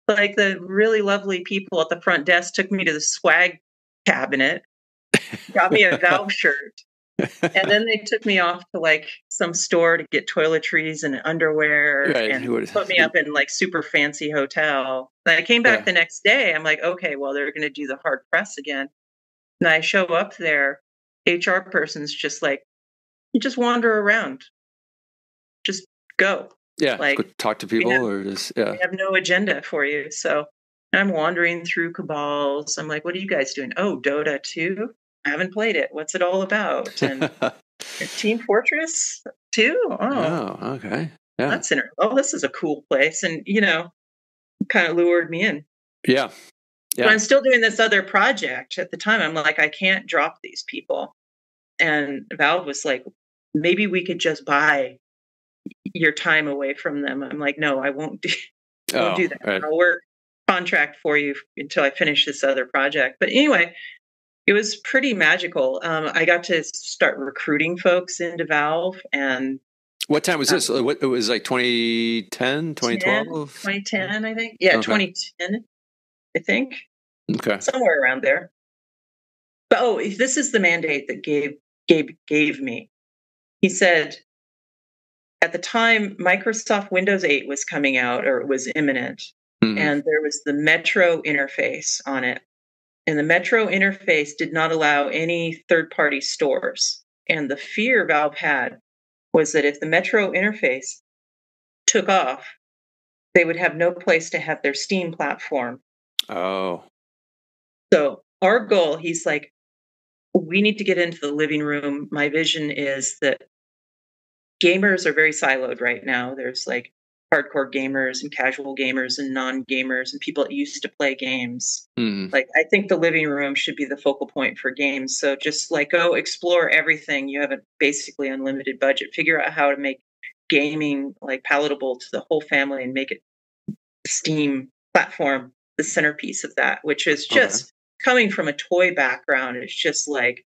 Like, the really lovely people at the front desk took me to the swag cabinet, got me a Valve shirt, and then they took me off to like some store to get toiletries and underwear, and put me up in like super fancy hotel. And I came back the next day. I'm like, okay, well, they're going to do the hard press again. And I show up there, HR person's just like, you just wander around, just go, like, go talk to people, or just we have no agenda for you. So I'm wandering through cabals. I'm like, what are you guys doing? Oh, Dota 2? I haven't played it. What's it all about? And Team Fortress 2? Oh, okay. Yeah. That's oh, this is a cool place. And, you know, kind of lured me in. Yeah. But I'm still doing this other project at the time. I'm like, I can't drop these people. And Valve was like, maybe we could just buy your time away from them. I'm like, no, I won't do, won't do that. Right. I'll work contract for you until I finish this other project. But anyway, it was pretty magical. I got to start recruiting folks into Valve. And what time was this? What, it was like 2010, 2012? 2010, I think. Yeah, 2010, I think. Okay. Somewhere around there. But oh, this is the mandate that Gabe gave me. He said, at the time, Microsoft Windows 8 was coming out, or it was imminent. And there was the Metro interface on it. And the Metro interface did not allow any third-party stores. And the fear Valve had was that if the Metro interface took off, they would have no place to have their Steam platform. Oh. So our goal, he's like, we need to get into the living room. My vision is that gamers are very siloed right now. There's like hardcore gamers and casual gamers and non-gamers and people that used to play games. Like, I think the living room should be the focal point for games. So just like, go explore everything. You have a basically unlimited budget. Figure out how to make gaming like palatable to the whole family and make it Steam platform the centerpiece of that, which is just coming from a toy background. It's just like,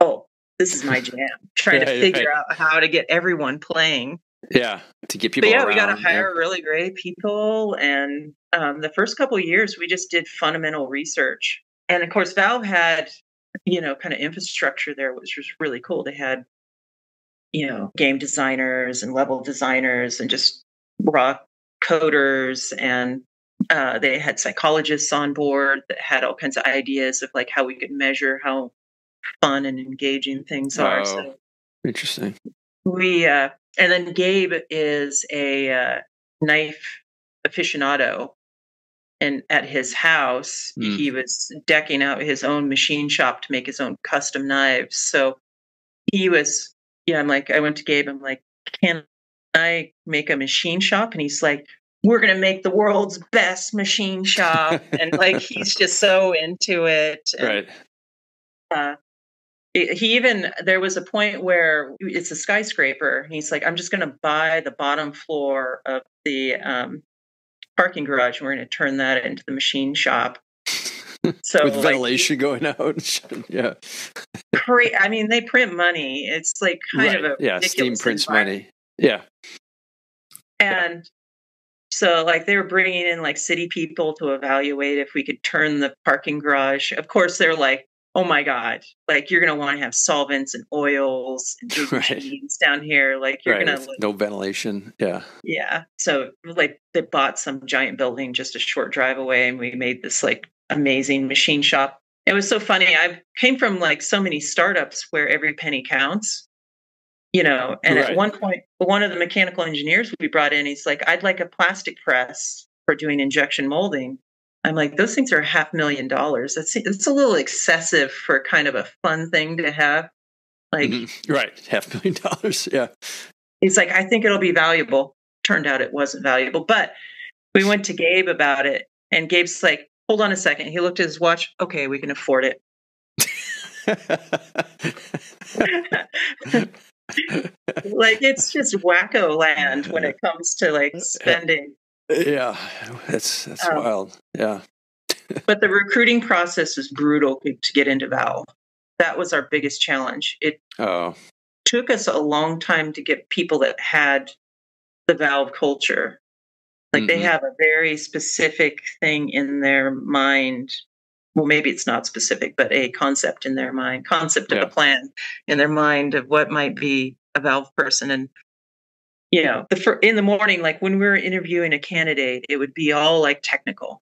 oh, this is my jam. Trying to figure out how to get everyone playing. Yeah, to get people around. We got to hire really great people. And the first couple of years, we just did fundamental research. And of course, Valve had, you know, kind of infrastructure there, which was really cool. They had, you know, game designers and level designers and just raw coders, and they had psychologists on board that had all kinds of ideas of like how we could measure how fun and engaging things are. So interesting. We and then Gabe is a knife aficionado, and at his house he was decking out his own machine shop to make his own custom knives. So he was, I'm like, I went to Gabe, I'm like, can I make a machine shop? And he's like, we're going to make the world's best machine shop. And like, he's just so into it. And, right. He even, there was a point where it's a skyscraper and he's like, I'm just going to buy the bottom floor of the parking garage and we're going to turn that into the machine shop. So with ventilation going out. Yeah. I mean, they print money. It's like kind of a ridiculous Steam prints money. Yeah. And so like they were bringing in like city people to evaluate if we could turn the parking garage. Of course, they're like, oh my God, like you're going to want to have solvents and oils and down here. Like you're going to like, no ventilation. Yeah. Yeah. So like they bought some giant building just a short drive away and we made this like amazing machine shop. It was so funny. I came from like so many startups where every penny counts, you know, and at one point, one of the mechanical engineers we brought in, he's like, I'd like a plastic press for doing injection molding. I'm like, those things are $500,000. That's a little excessive for kind of a fun thing to have. Like, $500,000. Yeah. He's like, I think it'll be valuable. Turned out it wasn't valuable, but we went to Gabe about it and Gabe's like, hold on a second. He looked at his watch. Okay, we can afford it. Like, it's just wacko land when it comes to like spending. Yeah, that's wild. Yeah. But the recruiting process was brutal to get into Valve. That was our biggest challenge. It took us a long time to get people that had the Valve culture. Like they have a very specific thing in their mind. Well, maybe it's not specific, but a concept in their mind, concept of a plan in their mind of what might be a Valve person. And, you know, in the morning, like when we were interviewing a candidate, it would be all like technical.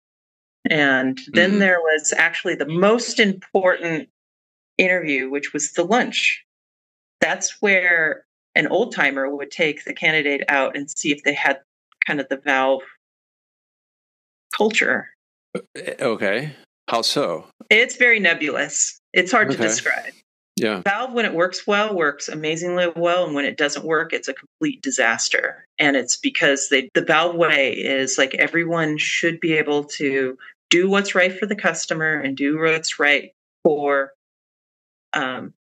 And then there was actually the most important interview, which was the lunch. That's where an old timer would take the candidate out and see if they had kind of the Valve culture. Okay. How so? It's very nebulous. It's hard to describe. Yeah. Valve, when it works well, works amazingly well. And when it doesn't work, it's a complete disaster. And it's because the Valve way is like everyone should be able to do what's right for the customer and do what's right for the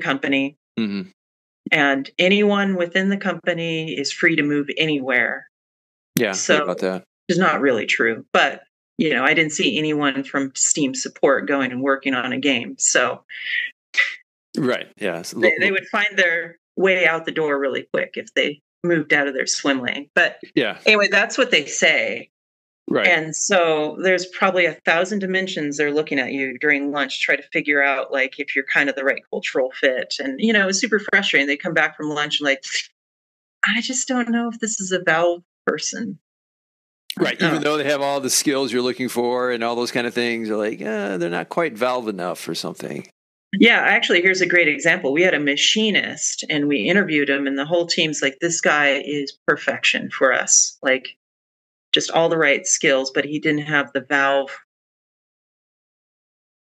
company. And anyone within the company is free to move anywhere. Yeah, so about that. It's not really true. But, you know, I didn't see anyone from Steam support going and working on a game. So, yeah. They would find their way out the door really quick if they moved out of their swim lane. But anyway, that's what they say. Right. And so there's probably 1,000 dimensions they're looking at you during lunch, try to figure out like if you're kind of the right cultural fit. And, you know, it was super frustrating. They come back from lunch and like, I just don't know if this is a Valve person. Right. Even though they have all the skills you're looking for and all those kind of things, they're like, they're not quite Valve enough or something. Yeah. Actually, here's a great example. We had a machinist and we interviewed him and the whole team's like, this guy is perfection for us. Like just all the right skills, but he didn't have the Valve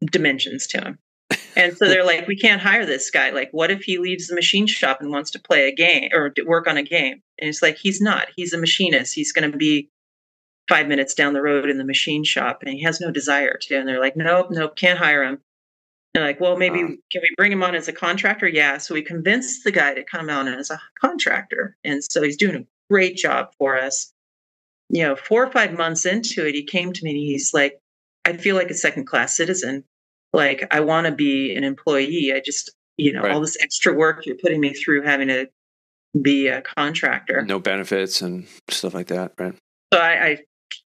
dimensions to him. And so they're like, we can't hire this guy. Like, what if he leaves the machine shop and wants to play a game or work on a game? And it's like, he's not. He's a machinist. He's going to be 5 minutes down the road in the machine shop, and he has no desire to. And they're like, nope, nope, can't hire him. And like, well, maybe can we bring him on as a contractor? Yeah. So we convinced the guy to come on as a contractor. And so he's doing a great job for us. You know, 4 or 5 months into it, he came to me and he's like, I feel like a second-class citizen. Like, I want to be an employee. I just, you know, all this extra work you're putting me through having to be a contractor. No benefits and stuff like that, right? So I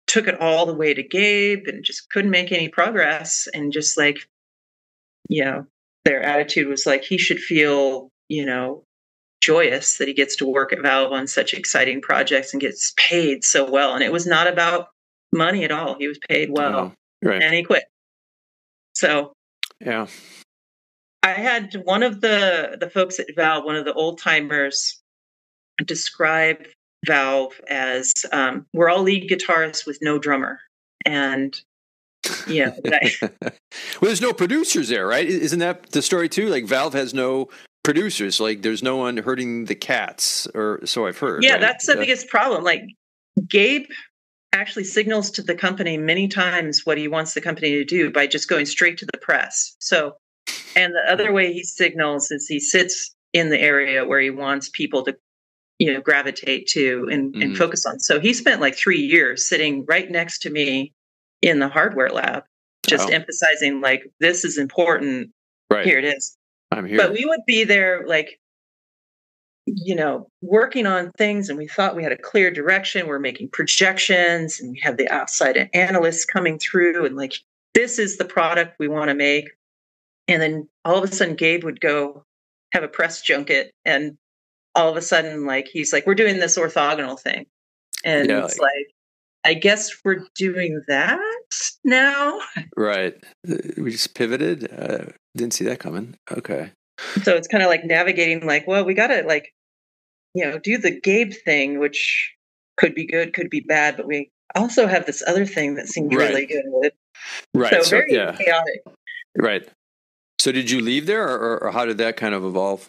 took it all the way to Gabe and just couldn't make any progress. And just like, you know, their attitude was like, he should feel, you know, joyous that he gets to work at Valve on such exciting projects and gets paid so well. And it was not about money at all. He was paid well. Oh, right. And he quit. So yeah, I had one of the folks at Valve, one of the old timers, describe Valve as we're all lead guitarists with no drummer. And yeah, well, there's no producers there, right? Isn't that the story too? Like Valve has no producers. Like there's no one herding the cats, or so I've heard. Yeah, right? That's the biggest problem. Like Gabe actually signals to the company many times what he wants the company to do by just going straight to the press. So, and the other way he signals is he sits in the area where he wants people to, you know, gravitate to and focus on. So he spent like 3 years sitting right next to me in the hardware lab, just emphasizing like, this is important. Right. Here it is. I'm here. But we would be there like, you know, working on things, and we thought we had a clear direction. We're making projections, and we have the outside analysts coming through, and like, this is the product we want to make. And then all of a sudden, Gabe would go have a press junket, and all of a sudden, like, he's like, we're doing this orthogonal thing. And yeah, it's like, I guess we're doing that now. Right. We just pivoted. Didn't see that coming. Okay. So it's kind of like navigating, like, well, we got to, like, you know, do the Gabe thing, which could be good, could be bad, but we also have this other thing that seemed really good. Right. So very chaotic. Right. So did you leave there, or how did that kind of evolve?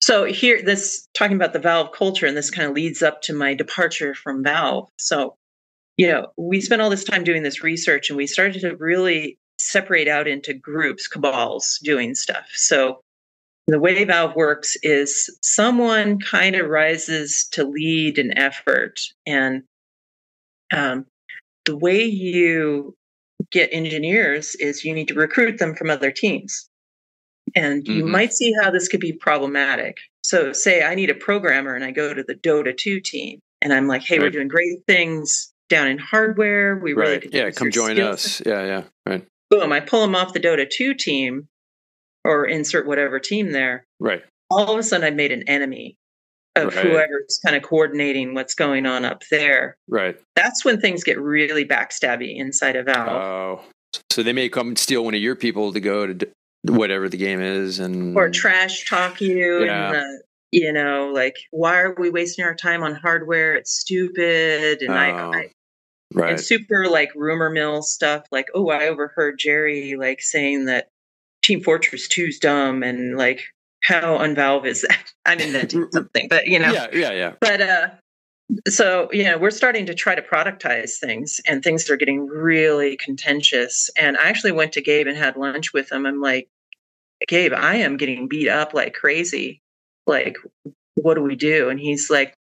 So here, this talking about the Valve culture, and this kind of leads up to my departure from Valve. So, you know, we spent all this time doing this research, and we started to really separate out into groups, cabals doing stuff. So the way Valve works is someone kind of rises to lead an effort. And the way you get engineers is you need to recruit them from other teams. And you might see how this could be problematic. So say I need a programmer, and I go to the Dota 2 team, and I'm like, hey, we're doing great things down in hardware. We really could come join us. Yeah, yeah. Right. Boom, I pull them off the Dota 2 team, or insert whatever team there. Right. All of a sudden, I made an enemy of whoever's kind of coordinating what's going on up there. Right. That's when things get really backstabby inside of Valve. Oh. So they may come and steal one of your people to go to whatever the game is, and or trash talk you, and you know, like, why are we wasting our time on hardware? It's stupid. And and super like rumor mill stuff, like, oh, I overheard Jerry like saying that Team Fortress 2 is dumb, and like, how un-Valve is that? I mean, that did something, but you know, But so you know, we're starting to try to productize things, and things are getting really contentious. And I actually went to Gabe and had lunch with him. I'm like, Gabe, I am getting beat up like crazy. Like, what do we do? And he's like,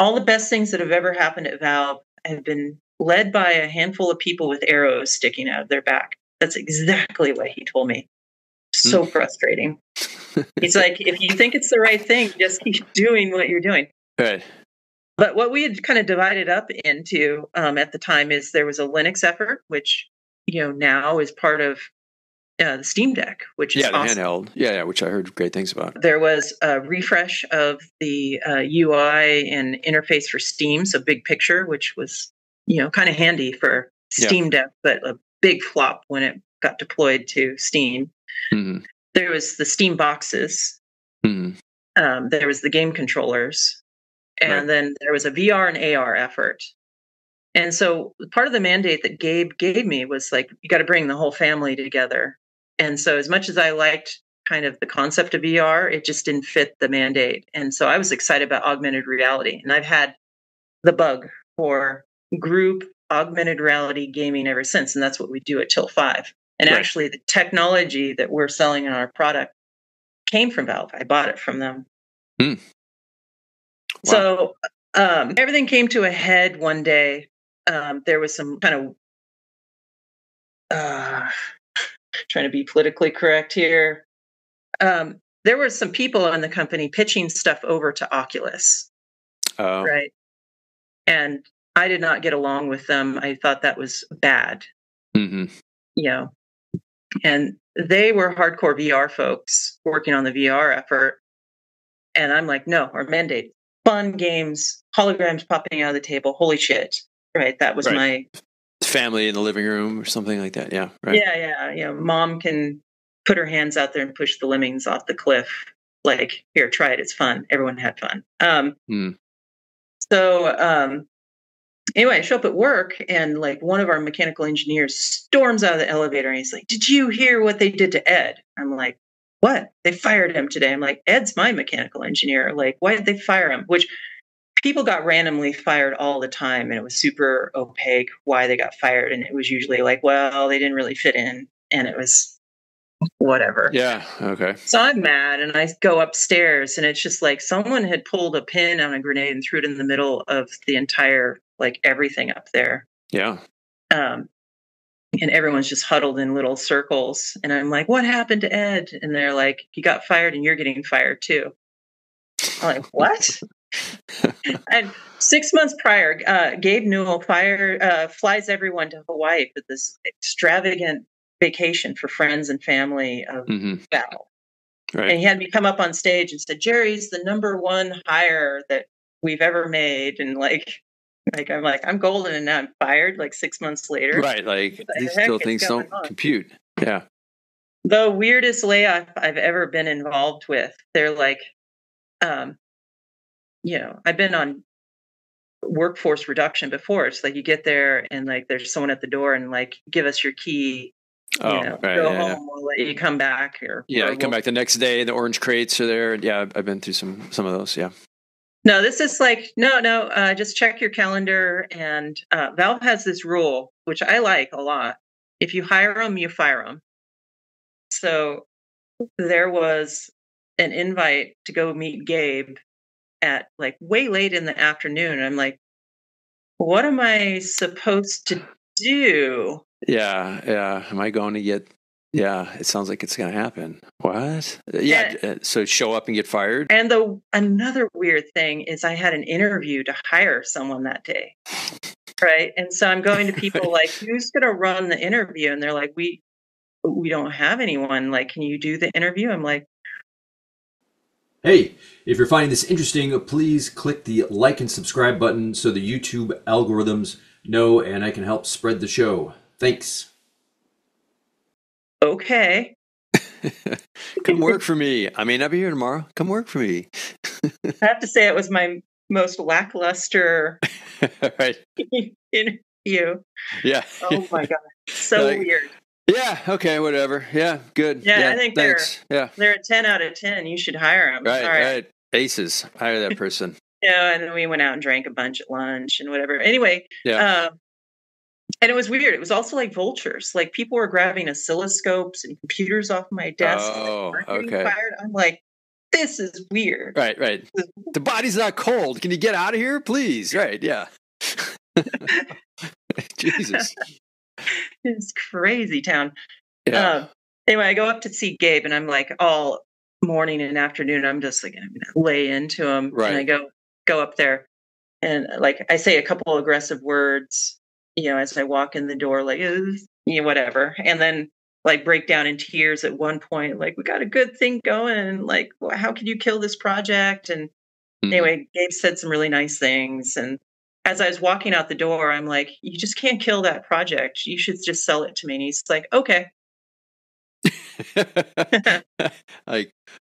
all the best things that have ever happened at Valve have been led by a handful of people with arrows sticking out of their back. That's exactly what he told me. So frustrating. He's like, if you think it's the right thing, just keep doing what you're doing. Right. But what we had kind of divided up into at the time is there was a Linux effort, which, you know, now is part of the Steam Deck, which is awesome. Handheld. Yeah, yeah, which I heard great things about. There was a refresh of the UI and interface for Steam, so Big Picture, which was, you know, kind of handy for Steam Deck, but a big flop when it got deployed to Steam. There was the Steam boxes. There was the game controllers. And then there was a VR and AR effort. And so part of the mandate that Gabe gave me was like, you got to bring the whole family together. And so as much as I liked kind of the concept of VR, it just didn't fit the mandate. And so I was excited about augmented reality. And I've had the bug for group augmented reality gaming ever since. And that's what we do at Tilt Five. And actually the technology that we're selling in our product came from Valve. I bought it from them. Wow. So everything came to a head one day. There was some kind of, trying to be politically correct here. There were some people in the company pitching stuff over to Oculus. Oh. Right. And I did not get along with them. I thought that was bad. You know, and they were hardcore VR folks working on the VR effort. And I'm like, no, our mandate. Fun games, holograms popping out of the table. Holy shit. Right. That was my family in the living room or something like that. Yeah. Right. Yeah. Yeah. You know, mom can put her hands out there and push the lemmings off the cliff. Like, here, try it. It's fun. Everyone had fun. Anyway, I show up at work and like one of our mechanical engineers storms out of the elevator and he's like, did you hear what they did to Ed? I'm like, what? They fired him today. I'm like, Ed's my mechanical engineer. Like, why did they fire him? Which people got randomly fired all the time. And it was super opaque why they got fired. And it was usually like, well, they didn't really fit in. And it was whatever. Yeah. Okay. So I'm mad and I go upstairs and it's just like someone had pulled a pin on a grenade and threw it in the middle of the entire, like, everything up there. Yeah. And everyone's just huddled in little circles. And I'm like, what happened to Ed? And they're like, he got fired and you're getting fired too. I'm like, what? And 6 months prior, Gabe Newell flies everyone to Hawaii for this extravagant vacation for friends and family of Val. Right. And he had me come up on stage and said, Jerry's the #1 hire that we've ever made. And like, I'm like, I'm golden and now I'm fired like 6 months later. Right. Like, these still things don't compute. Yeah. The weirdest layoff I've ever been involved with. They're like, you know, I've been on workforce reduction before. It's like, you get there and like, there's someone at the door and like, give us your key, you know, go home. We'll let you come back. Or come back the next day. The orange crates are there. Yeah. I've been through some of those. Yeah. No, this is like, no, just check your calendar. And Valve has this rule, which I like a lot. If you hire them, you fire them. So there was an invite to go meet Gabe at like way late in the afternoon. And I'm like, what am I supposed to do? Yeah. Yeah. Am I going to get... Yeah, it sounds like it's going to happen. What? Yeah, and so show up and get fired. And another weird thing is I had an interview to hire someone that day, right? And so I'm going to people like, who's going to run the interview? And they're like, we don't have anyone. Like, can you do the interview? I'm like, hey, if you're finding this interesting, please click the like and subscribe button so the YouTube algorithms know and I can help spread the show. Thanks. Okay. Come work for me. I may not be here tomorrow. Come work for me. I have to say it was my most lackluster interview. Yeah. Oh my God. So like, weird. Yeah. Okay. Whatever. Yeah. Good. Yeah. I think they're a 10 out of 10. You should hire them. Right. All right. Right. Aces. Hire that person. Yeah. And then we went out and drank a bunch at lunch and whatever. Anyway. Yeah. And it was weird. It was also like vultures. Like people were grabbing oscilloscopes and computers off my desk. Oh, okay. Fired. I'm like, this is weird. Right, right. The body's not cold. Can you get out of here, please? Right, yeah. Jesus. It's crazy town. Yeah. Anyway, I go up to see Gabe and I'm like all morning and afternoon. I'm just like, I'm gonna lay into him. Right. And I go up there and like I say a couple of aggressive words. You know, as I walk in the door, like, you know, whatever. And then like break down in tears at one point, like, we got a good thing going. Like, well, how could you kill this project? And anyway, Gabe said some really nice things. And as I was walking out the door, I'm like, you just can't kill that project. You should just sell it to me. And he's like, okay. Like,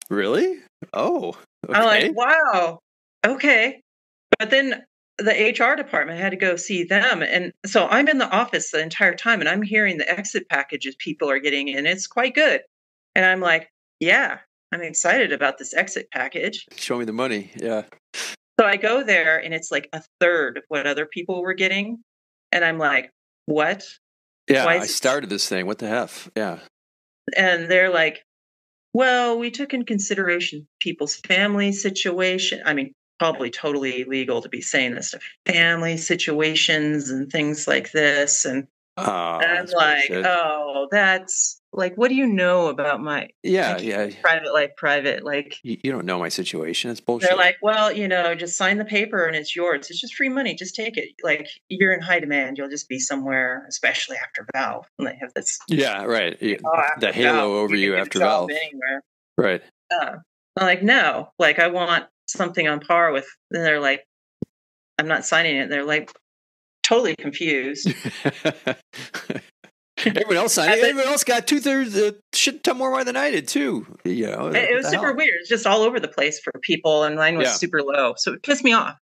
really? Oh, okay. I'm like, wow. Okay. But then the HR department had to go see them. And so I'm in the office the entire time and I'm hearing the exit packages people are getting in. It's quite good. And I'm like, yeah, I'm excited about this exit package. Show me the money. Yeah. So I go there and it's like 1/3 of what other people were getting. And I'm like, what? Yeah. I started this thing. What the F? Yeah. And they're like, well, we took in consideration people's family situation. I mean, probably totally illegal to be saying this to family situations and things like this. And I'm like, oh, that's like, what do you know about my private life? Like, you don't know my situation. It's bullshit. They're like, well, you know, just sign the paper and it's yours. It's just free money. Just take it. Like, you're in high demand. You'll just be somewhere, especially after Valve. And they have this. Yeah. Right. The halo over you after Valve. Right. I'm like, no, like I want something on par with, and they're like, I'm not signing it. They're like totally confused. Everyone else signed it. Everyone else got 2/3 a shit ton more money than I did too. You know, it was super weird. It's just all over the place for people, and mine was super low, so it pissed me off.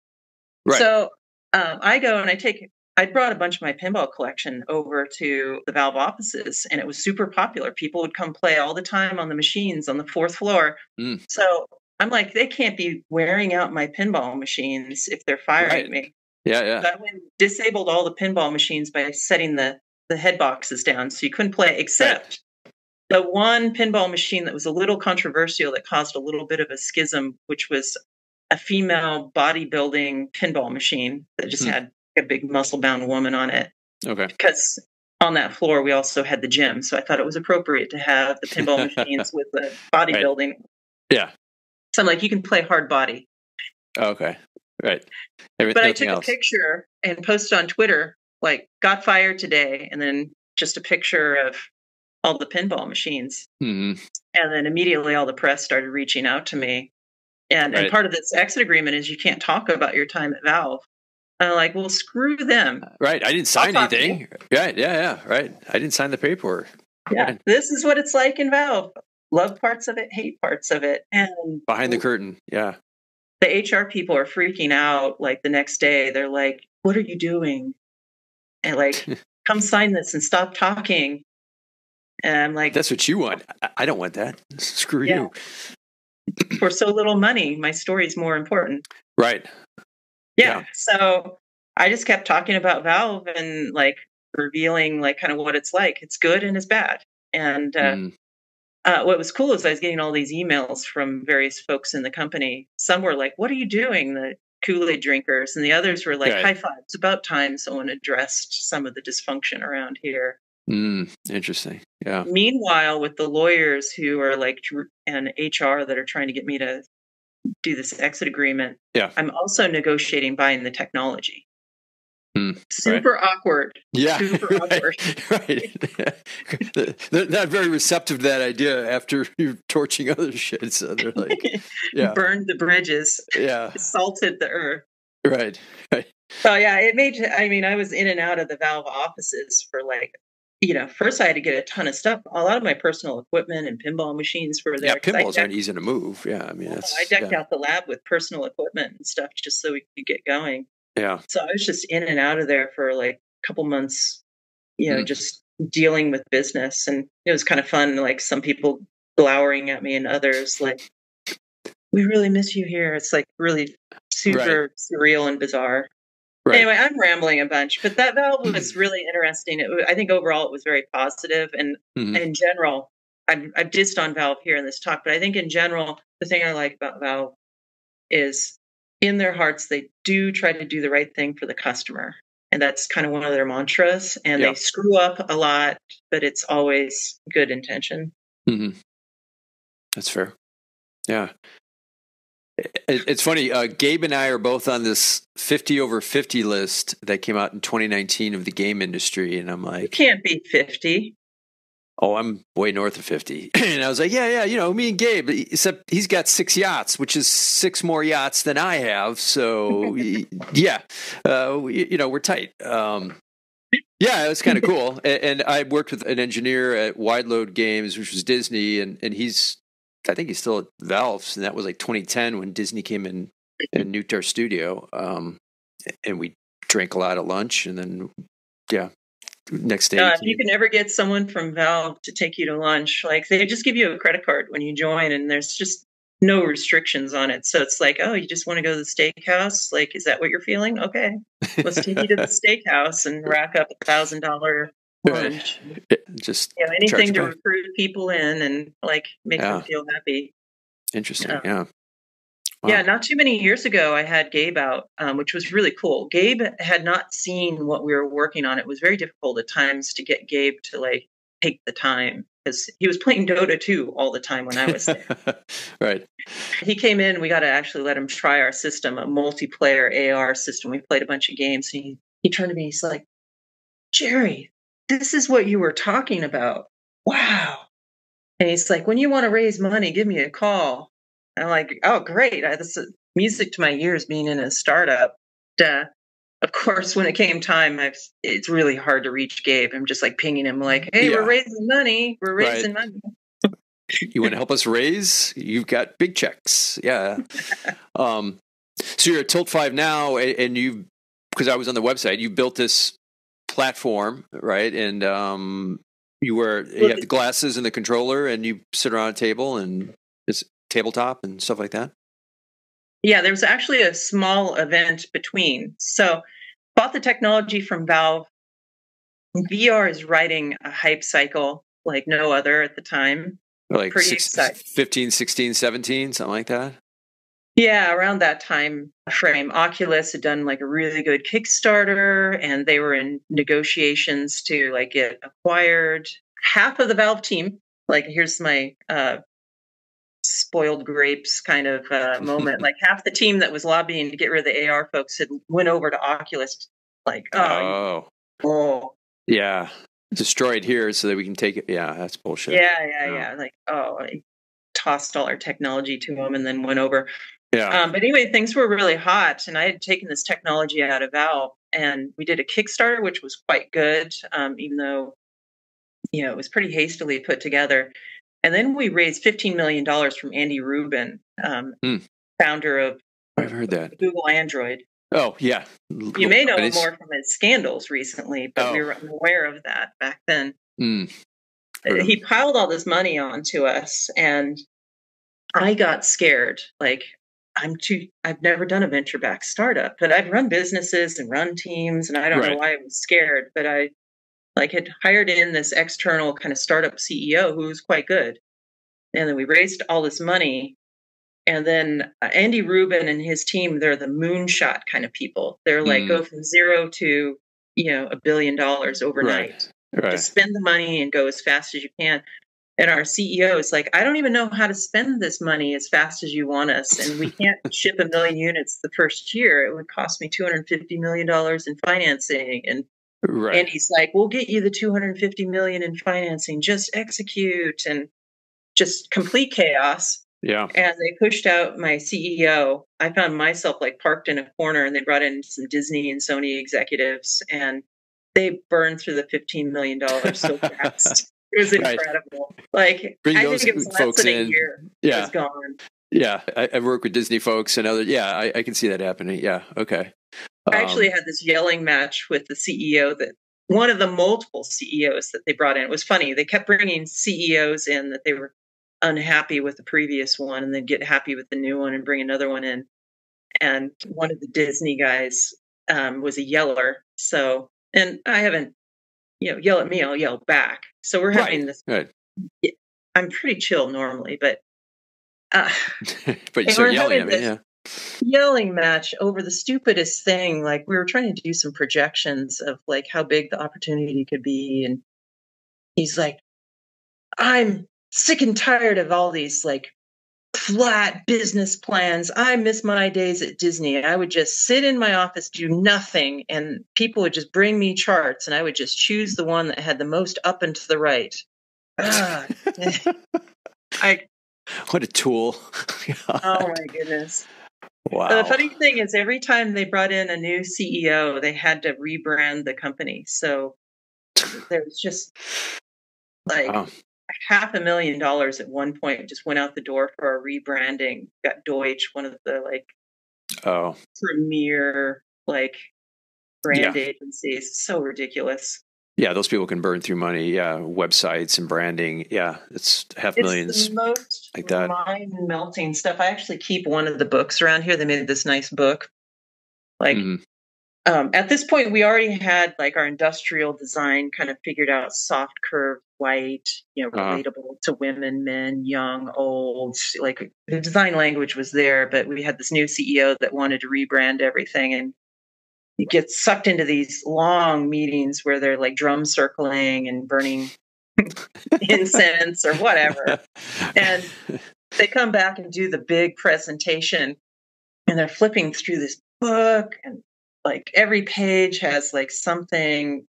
Right. So I go and I brought a bunch of my pinball collection over to the Valve offices, and it was super popular. People would come play all the time on the machines on the 4th floor. Mm. So I'm like, they can't be wearing out my pinball machines if they're firing me. Yeah, yeah. So I went and disabled all the pinball machines by setting the head boxes down, so you couldn't play, except the one pinball machine that was a little controversial that caused a little bit of a schism, which was a female bodybuilding pinball machine that just had a big muscle-bound woman on it. Okay. Because on that floor, we also had the gym, so I thought it was appropriate to have the pinball machines with the bodybuilding. Right. Yeah. So I'm like, you can play hard body. Okay. Right. But I took a picture and posted on Twitter, like, got fired today, and then just a picture of all the pinball machines. Mm-hmm. And then immediately all the press started reaching out to me. And part of this exit agreement is you can't talk about your time at Valve. I'm like, well, screw them. Right. I didn't sign anything. Right. Yeah. Yeah. Right. I didn't sign the paperwork. Yeah. Right. This is what it's like in Valve. Love parts of it, hate parts of it. And behind the curtain. Yeah. The HR people are freaking out. Like the next day, they're like, what are you doing? And like, come sign this and stop talking. And I'm like, that's what you want. I don't want that. Screw you. For so little money, my story's more important. Right. Yeah. So I just kept talking about Valve and like revealing like kind of what it's like. It's good and it's bad. And what was cool is I was getting all these emails from various folks in the company. Some were like, what are you doing? The Kool-Aid drinkers. And the others were like, high five. It's about time someone addressed some of the dysfunction around here. Mm, interesting. Yeah. Meanwhile, with the lawyers who are like, and HR that are trying to get me to do this exit agreement, I'm also negotiating buying the technology. Super awkward. Yeah. Super awkward. They're not very receptive to that idea after you're torching other shit. So they're like, burned the bridges. Yeah. Salted the earth. Right. Right. So yeah, it made, I mean, I was in and out of the Valve offices for like, you know, first I had to get a ton of stuff. A lot of my personal equipment and pinball machines were there. Yeah, pinballs aren't easy to move. Yeah, I mean, that's, I decked out the lab with personal equipment and stuff just so we could get going. Yeah. So I was just in and out of there for like a couple months, you know, just dealing with business. And it was kind of fun, like some people glowering at me and others like, we really miss you here. It's like really super surreal and bizarre. Right. Anyway, I'm rambling a bunch, but that Valve was really interesting. I think overall it was very positive, and in general, I've dissed on Valve here in this talk, but I think in general, the thing I like about Valve is in their hearts, they do try to do the right thing for the customer. And that's kind of one of their mantras, and they screw up a lot, but it's always good intention. That's fair. Yeah. It's funny. Gabe and I are both on this 50 over 50 list that came out in 2019 of the game industry. And I'm like, you can't be 50. Oh, I'm way north of 50. And I was like, yeah, you know, me and Gabe, except he's got 6 yachts, which is 6 more yachts than I have. So yeah, you know, we're tight. Yeah, it was kind of cool. And I worked with an engineer at Wide Load Games, which was Disney. And he's, I think he's still at Valve's, and that was like 2010 when Disney came in and nuked our studio. And we drank a lot at lunch, and then, next day. If you can ever get someone from Valve to take you to lunch, like they just give you a credit card when you join, and there's just no restrictions on it. So it's like, oh, you just want to go to the steakhouse? Like, is that what you're feeling? Okay, let's take you to the steakhouse and rack up $1,000. Lunch. Just you know, anything to recruit people in and like make them feel happy. Interesting. Yeah. Wow. Yeah. Not too many years ago, I had Gabe out, which was really cool. Gabe had not seen what we were working on. It was very difficult at times to get Gabe to like take the time because he was playing Dota 2 all the time when I was there. He came in. We got to actually let him try our system, a multiplayer AR system. We played a bunch of games. And he turned to me. He's like, Jerry, this is what you were talking about. Wow. And he's like, when you want to raise money, give me a call. I'm like, oh, great. This is music to my ears being in a startup. Of course, when it came time, it's really hard to reach Gabe. I'm just like pinging him like, hey, we're raising money. We're raising money. You want to help us raise? You've got big checks. Yeah. So you're at Tilt Five now, and you, because I was on the website, you built this platform, right? And you have the glasses and the controller, and you sit around a table and it's tabletop and stuff like that. Yeah, there was actually a small event between. So bought the technology from Valve. VR is riding a hype cycle like no other at the time. Like 15, 16, 17, something like that? Yeah, around that time frame. Oculus had done like a really good Kickstarter, and they were in negotiations to like get acquired. Half of the Valve team, like here's my spoiled grapes kind of moment. Like half the team that was lobbying to get rid of the AR folks had went over to Oculus like, oh. Yeah. Destroyed here so that we can take it. Yeah, that's bullshit. Yeah. Like, oh, I tossed all our technology to them and then went over. Yeah. But anyway, things were really hot, and I had taken this technology out of Valve, and we did a Kickstarter, which was quite good, even though, you know, it was pretty hastily put together. And then we raised $15 million from Andy Rubin, founder of I've heard that. Google Android. Oh, yeah. You may know more from his scandals recently, but we were unaware of that back then. Mm. He piled all this money onto us, and I got scared. Like, I've never done a venture-backed startup, but I've run businesses and run teams, and I don't know why I was scared, but I had hired in this external kind of startup CEO who was quite good. And then we raised all this money. And then Andy Rubin and his team, they're the moonshot kind of people. They're like, go from zero to, you know, $1 billion overnight. Right. Just spend the money and go as fast as you can. And our CEO is like, I don't even know how to spend this money as fast as you want us. And we can't ship 1 million units the first year. It would cost me $250 million in financing. And Andy's like, we'll get you the $250 million in financing. Just execute, and just complete chaos. Yeah. And they pushed out my CEO. I found myself like parked in a corner, and they brought in some Disney and Sony executives, and they burned through the $15 million so fast. It was incredible. Like, bring I think it was less than a year. Yeah. It was gone. Yeah. I work with Disney folks and other. Yeah. I can see that happening. Yeah. Okay. I actually had this yelling match with the CEO that one of the multiple CEOs that they brought in. It was funny. They kept bringing CEOs in that they were unhappy with the previous one, and then get happy with the new one and bring another one in. And one of the Disney guys was a yeller. So, and I haven't, you know, yell at me, I'll yell back. So we're having this. Right. I'm pretty chill normally, but. But you start yelling at me, yeah. Yelling match over the stupidest thing. Like, we were trying to do some projections of like how big the opportunity could be, and he's like, I'm sick and tired of all these like flat business plans. I miss my days at Disney. I would just sit in my office, do nothing, and people would just bring me charts, and I would just choose the one that had the most up and to the right. What a tool. Oh my goodness. Wow. So the funny thing is, every time they brought in a new CEO, they had to rebrand the company. So there was just like $500,000 at one point just went out the door for our rebranding. Got Deutsch, one of the like premier like brand agencies. So ridiculous. Yeah, those people can burn through money. Yeah, websites and branding. Yeah, it's $500,000. It's the most like that mind-melting stuff. I actually keep one of the books around here. They made this nice book. Like, at this point, we already had like our industrial design kind of figured out. Soft curved white, you know, relatable to women, men, young, old. Like, the design language was there, but we had this new CEO that wanted to rebrand everything, and you get sucked into these long meetings where they're like drum circling and burning incense or whatever. And they come back and do the big presentation, and they're flipping through this book, and like every page has like something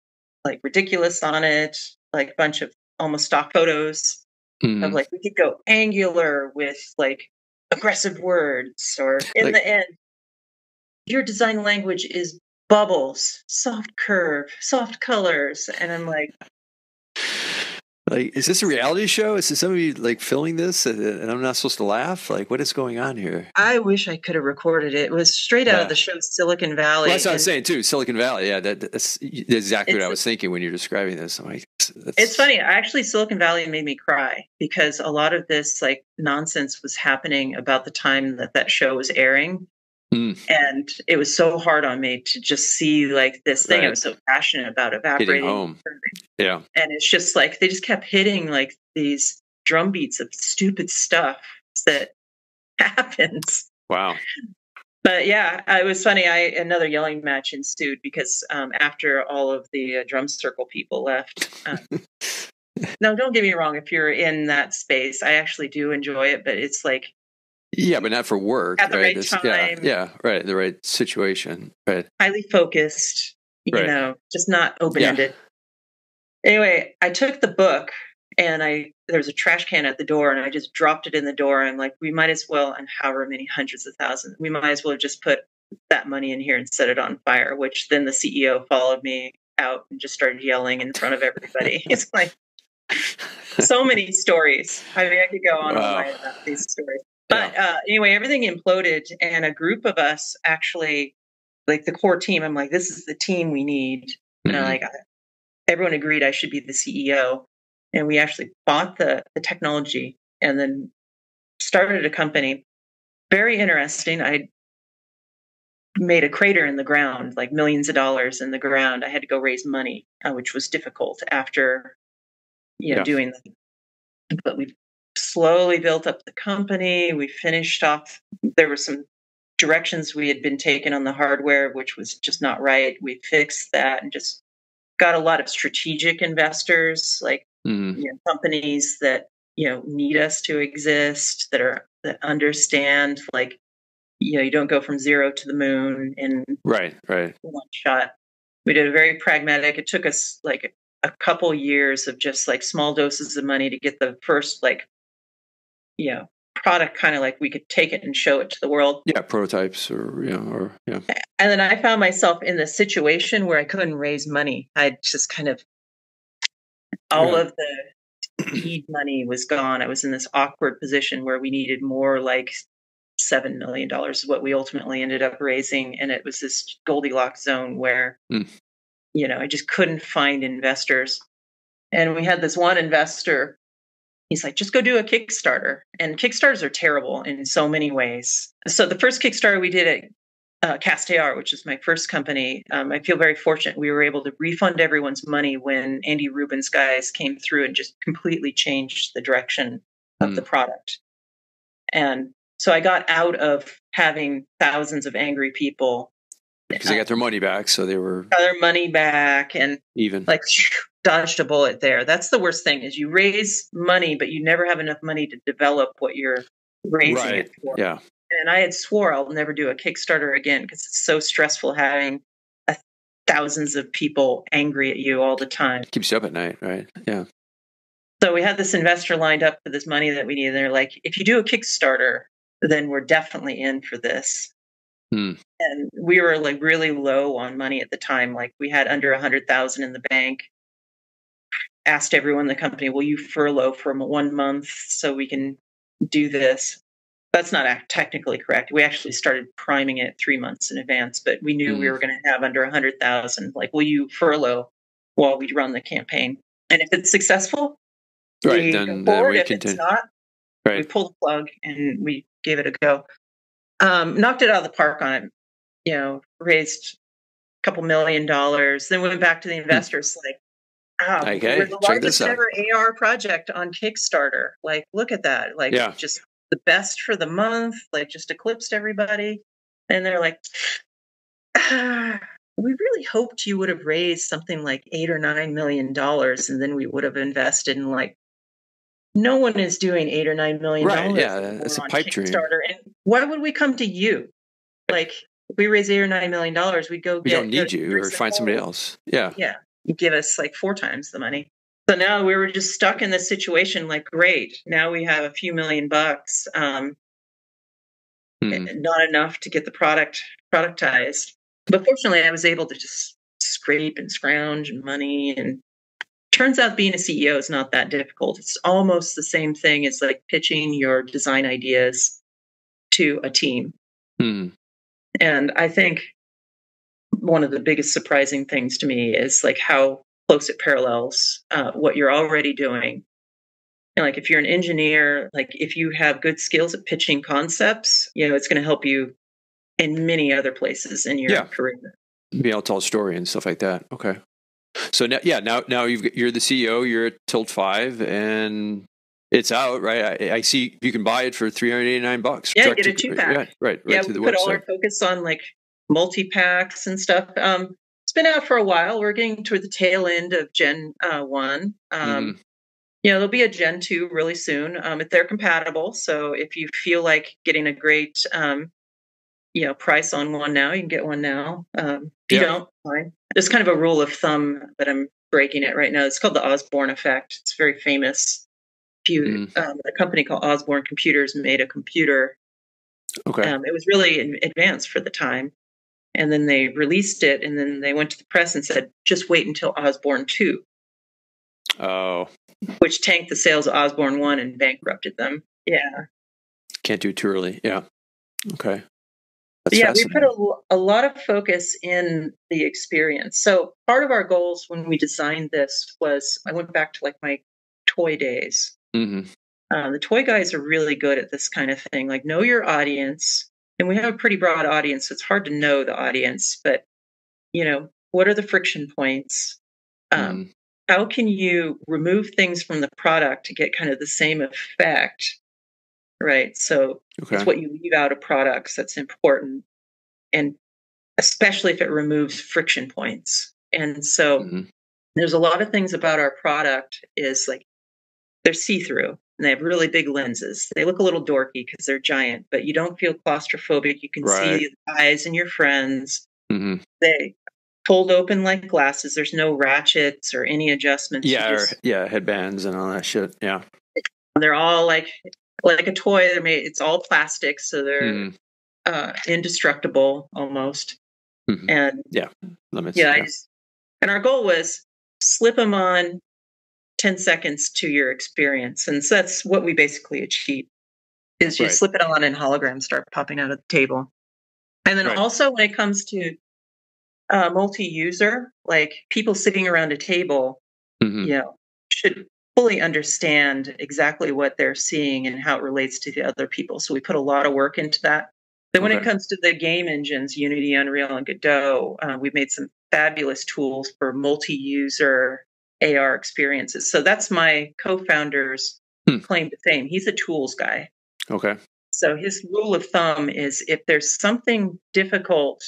like ridiculous on it, like a bunch of almost stock photos of like, we could go angular with like aggressive words, or in the end, your design language is bubbles, soft curve, soft colors. And I'm like, is this a reality show? Is this somebody like filming this and I'm not supposed to laugh? Like, what is going on here? I wish I could have recorded it. It was straight out of the show Silicon Valley. Well, that's what I'm saying too. Silicon Valley. Yeah, that's exactly what I was thinking when you're describing this. I'm like, it's funny. Actually, Silicon Valley made me cry because a lot of this like nonsense was happening about the time that that show was airing. Mm. And it was so hard on me to just see like this thing I was so passionate about evaporating home. Yeah. And it's just like, they just kept hitting like these drum beats of stupid stuff that happens. Wow. But yeah, it was funny. Another yelling match ensued because after all of the drum circle people left, no, don't get me wrong. If you're in that space, I actually do enjoy it, but it's like, yeah, but not for work. At the right time. Yeah, right. The right situation. Right. Highly focused, you know, just not open-ended. Yeah. Anyway, I took the book and there was a trash can at the door and I just dropped it in the door. I'm like, we might as well, and however many hundreds of thousands, we might as well just put that money in here and set it on fire, which then the CEO followed me out and just started yelling in front of everybody. It's like so many stories. I mean, I could go on and lie about these stories. But anyway, everything imploded, and a group of us actually, like the core team, I'm like, this is the team we need. Mm-hmm. And everyone agreed I should be the CEO. And we actually bought the technology and then started a company. Very interesting. I made a crater in the ground, like millions of dollars in the ground. I had to go raise money, which was difficult after, you know, doing that. But we slowly built up the company. We finished off. There were some directions we had been taken on the hardware, which was just not right. We fixed that and just got a lot of strategic investors, like you know, companies that, you know, need us to exist, that understand, like, you know, you don't go from zero to the moon in one shot. We did a very pragmatic. It took us like a couple years of just like small doses of money to get the first you know, product kind of like we could take it and show it to the world. Yeah, prototypes or, you know, or, yeah. And then I found myself in the situation where I couldn't raise money. I just kind of, all of the seed money was gone. I was in this awkward position where we needed more like $7 million is what we ultimately ended up raising. And it was this Goldilocks zone where, you know, I just couldn't find investors. And we had this one investor. He's like, just go do a Kickstarter. And Kickstarters are terrible in so many ways. So the first Kickstarter we did at Castellar, which is my first company, I feel very fortunate. We were able to refund everyone's money when Andy Rubin's guys came through and just completely changed the direction of the product. And so I got out of having thousands of angry people. Because they got their money back. So they were. Got their money back. And even like, dodged a bullet there. That's the worst thing is you raise money, but you never have enough money to develop what you're raising it for. Yeah. And I had swore I'll never do a Kickstarter again because it's so stressful having thousands of people angry at you all the time. It keeps you up at night, right? Yeah. So we had this investor lined up for this money that we needed. They're like, if you do a Kickstarter, then we're definitely in for this. And we were like really low on money at the time. Like we had under 100,000 in the bank. Asked everyone in the company, will you furlough for 1 month so we can do this? That's not technically correct. We actually started priming it 3 months in advance, but we knew we were going to have under 100,000. Like, will you furlough while we run the campaign? And if it's successful, we then go forward. If it's not, we pull the plug and we gave it a go. Knocked it out of the park on it, you know, raised a couple $1 million. Then went back to the investors like, wow, okay, we're the largest ever AR project on Kickstarter. Like, look at that. Like, just the best for the month, like, just eclipsed everybody. And they're like, we really hoped you would have raised something like $8 or $9 million, and then we would have invested in like, no one is doing $8 or $9 million. Right, yeah, it's a pipe dream. And why would we come to you? Like, if we raise $8 or $9 million, we'd go get. We don't need you or find somebody else. Yeah. Yeah. Give us like 4 times the money. So now we were just stuck in this situation. Like, great. Now we have a few million bucks. not enough to get the product productized. But fortunately, I was able to just scrape and scrounge and money. And turns out being a CEO is not that difficult. It's almost the same thing as like pitching your design ideas to a team. And I think one of the biggest surprising things to me is like how close it parallels what you're already doing. And like if you're an engineer, like if you have good skills at pitching concepts, you know, it's going to help you in many other places in your career. Be able to tell a story and stuff like that. Okay. So now, now you're the CEO, you're at Tilt Five, and it's out, right? I see you can buy it for $389. Yeah, get a 2-pack. Yeah, right. Yeah, we put all our focus on like multi-packs and stuff. It's been out for a while. We're getting toward the tail end of Gen 1. You know, there'll be a Gen 2 really soon. If they're compatible, so if you feel like getting a great, you know, price on one now, you can get one now. If you don't, fine. There's kind of a rule of thumb that I'm breaking it right now. It's called the Osborne effect. It's very famous. If you, a company called Osborne Computers made a computer. Okay. It was really advanced for the time. And then they released it, and then they went to the press and said, just wait until Osborne 2. Oh. Which tanked the sales of Osborne 1 and bankrupted them. Yeah. Can't do too early. Yeah. Okay. That's yeah, we put a lot of focus in the experience. So part of our goals when we designed this was I went back to like my toy days. The toy guys are really good at this kind of thing. Like, know your audience. And we have a pretty broad audience, so it's hard to know the audience. But, you know, what are the friction points? How can you remove things from the product to get kind of the same effect? Right? So it's what you leave out of products that's important. And especially if it removes friction points. And so there's a lot of things about our product is like, they're see-through, and they have really big lenses. They look a little dorky because they're giant, but you don't feel claustrophobic. You can see the eyes and your friends. They fold open like glasses. There's no ratchets or any adjustments. Yeah, just, headbands and all that shit. Yeah, they're all like a toy. They're made. It's all plastic, so they're indestructible almost. And and our goal was slip them on. 10 seconds to your experience. And so that's what we basically achieve is you slip it on and holograms start popping out of the table. And then also when it comes to multi-user, like people sitting around a table, you know, should fully understand exactly what they're seeing and how it relates to the other people. So we put a lot of work into that. Then when it comes to the game engines, Unity, Unreal, and Godot, we've made some fabulous tools for multi-user AR experiences. So that's my co-founder's claim to fame. He's a tools guy. Okay. So his rule of thumb is if there's something difficult,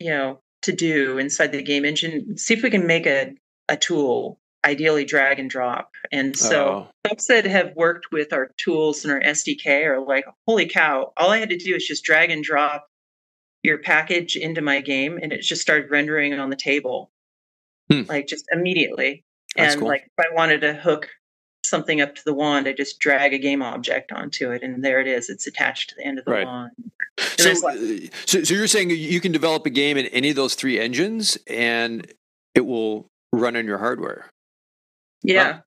you know, to do inside the game engine, see if we can make a tool, ideally drag and drop. And so folks that have worked with our tools and our SDK are like, holy cow, all I had to do is just drag and drop your package into my game and it just started rendering on the table. Like just immediately. That's and cool. Like if I wanted to hook something up to the wand, I just drag a game object onto it and there it is. It's attached to the end of the wand. So, like, so you're saying you can develop a game in any of those three engines and it will run on your hardware. Yeah.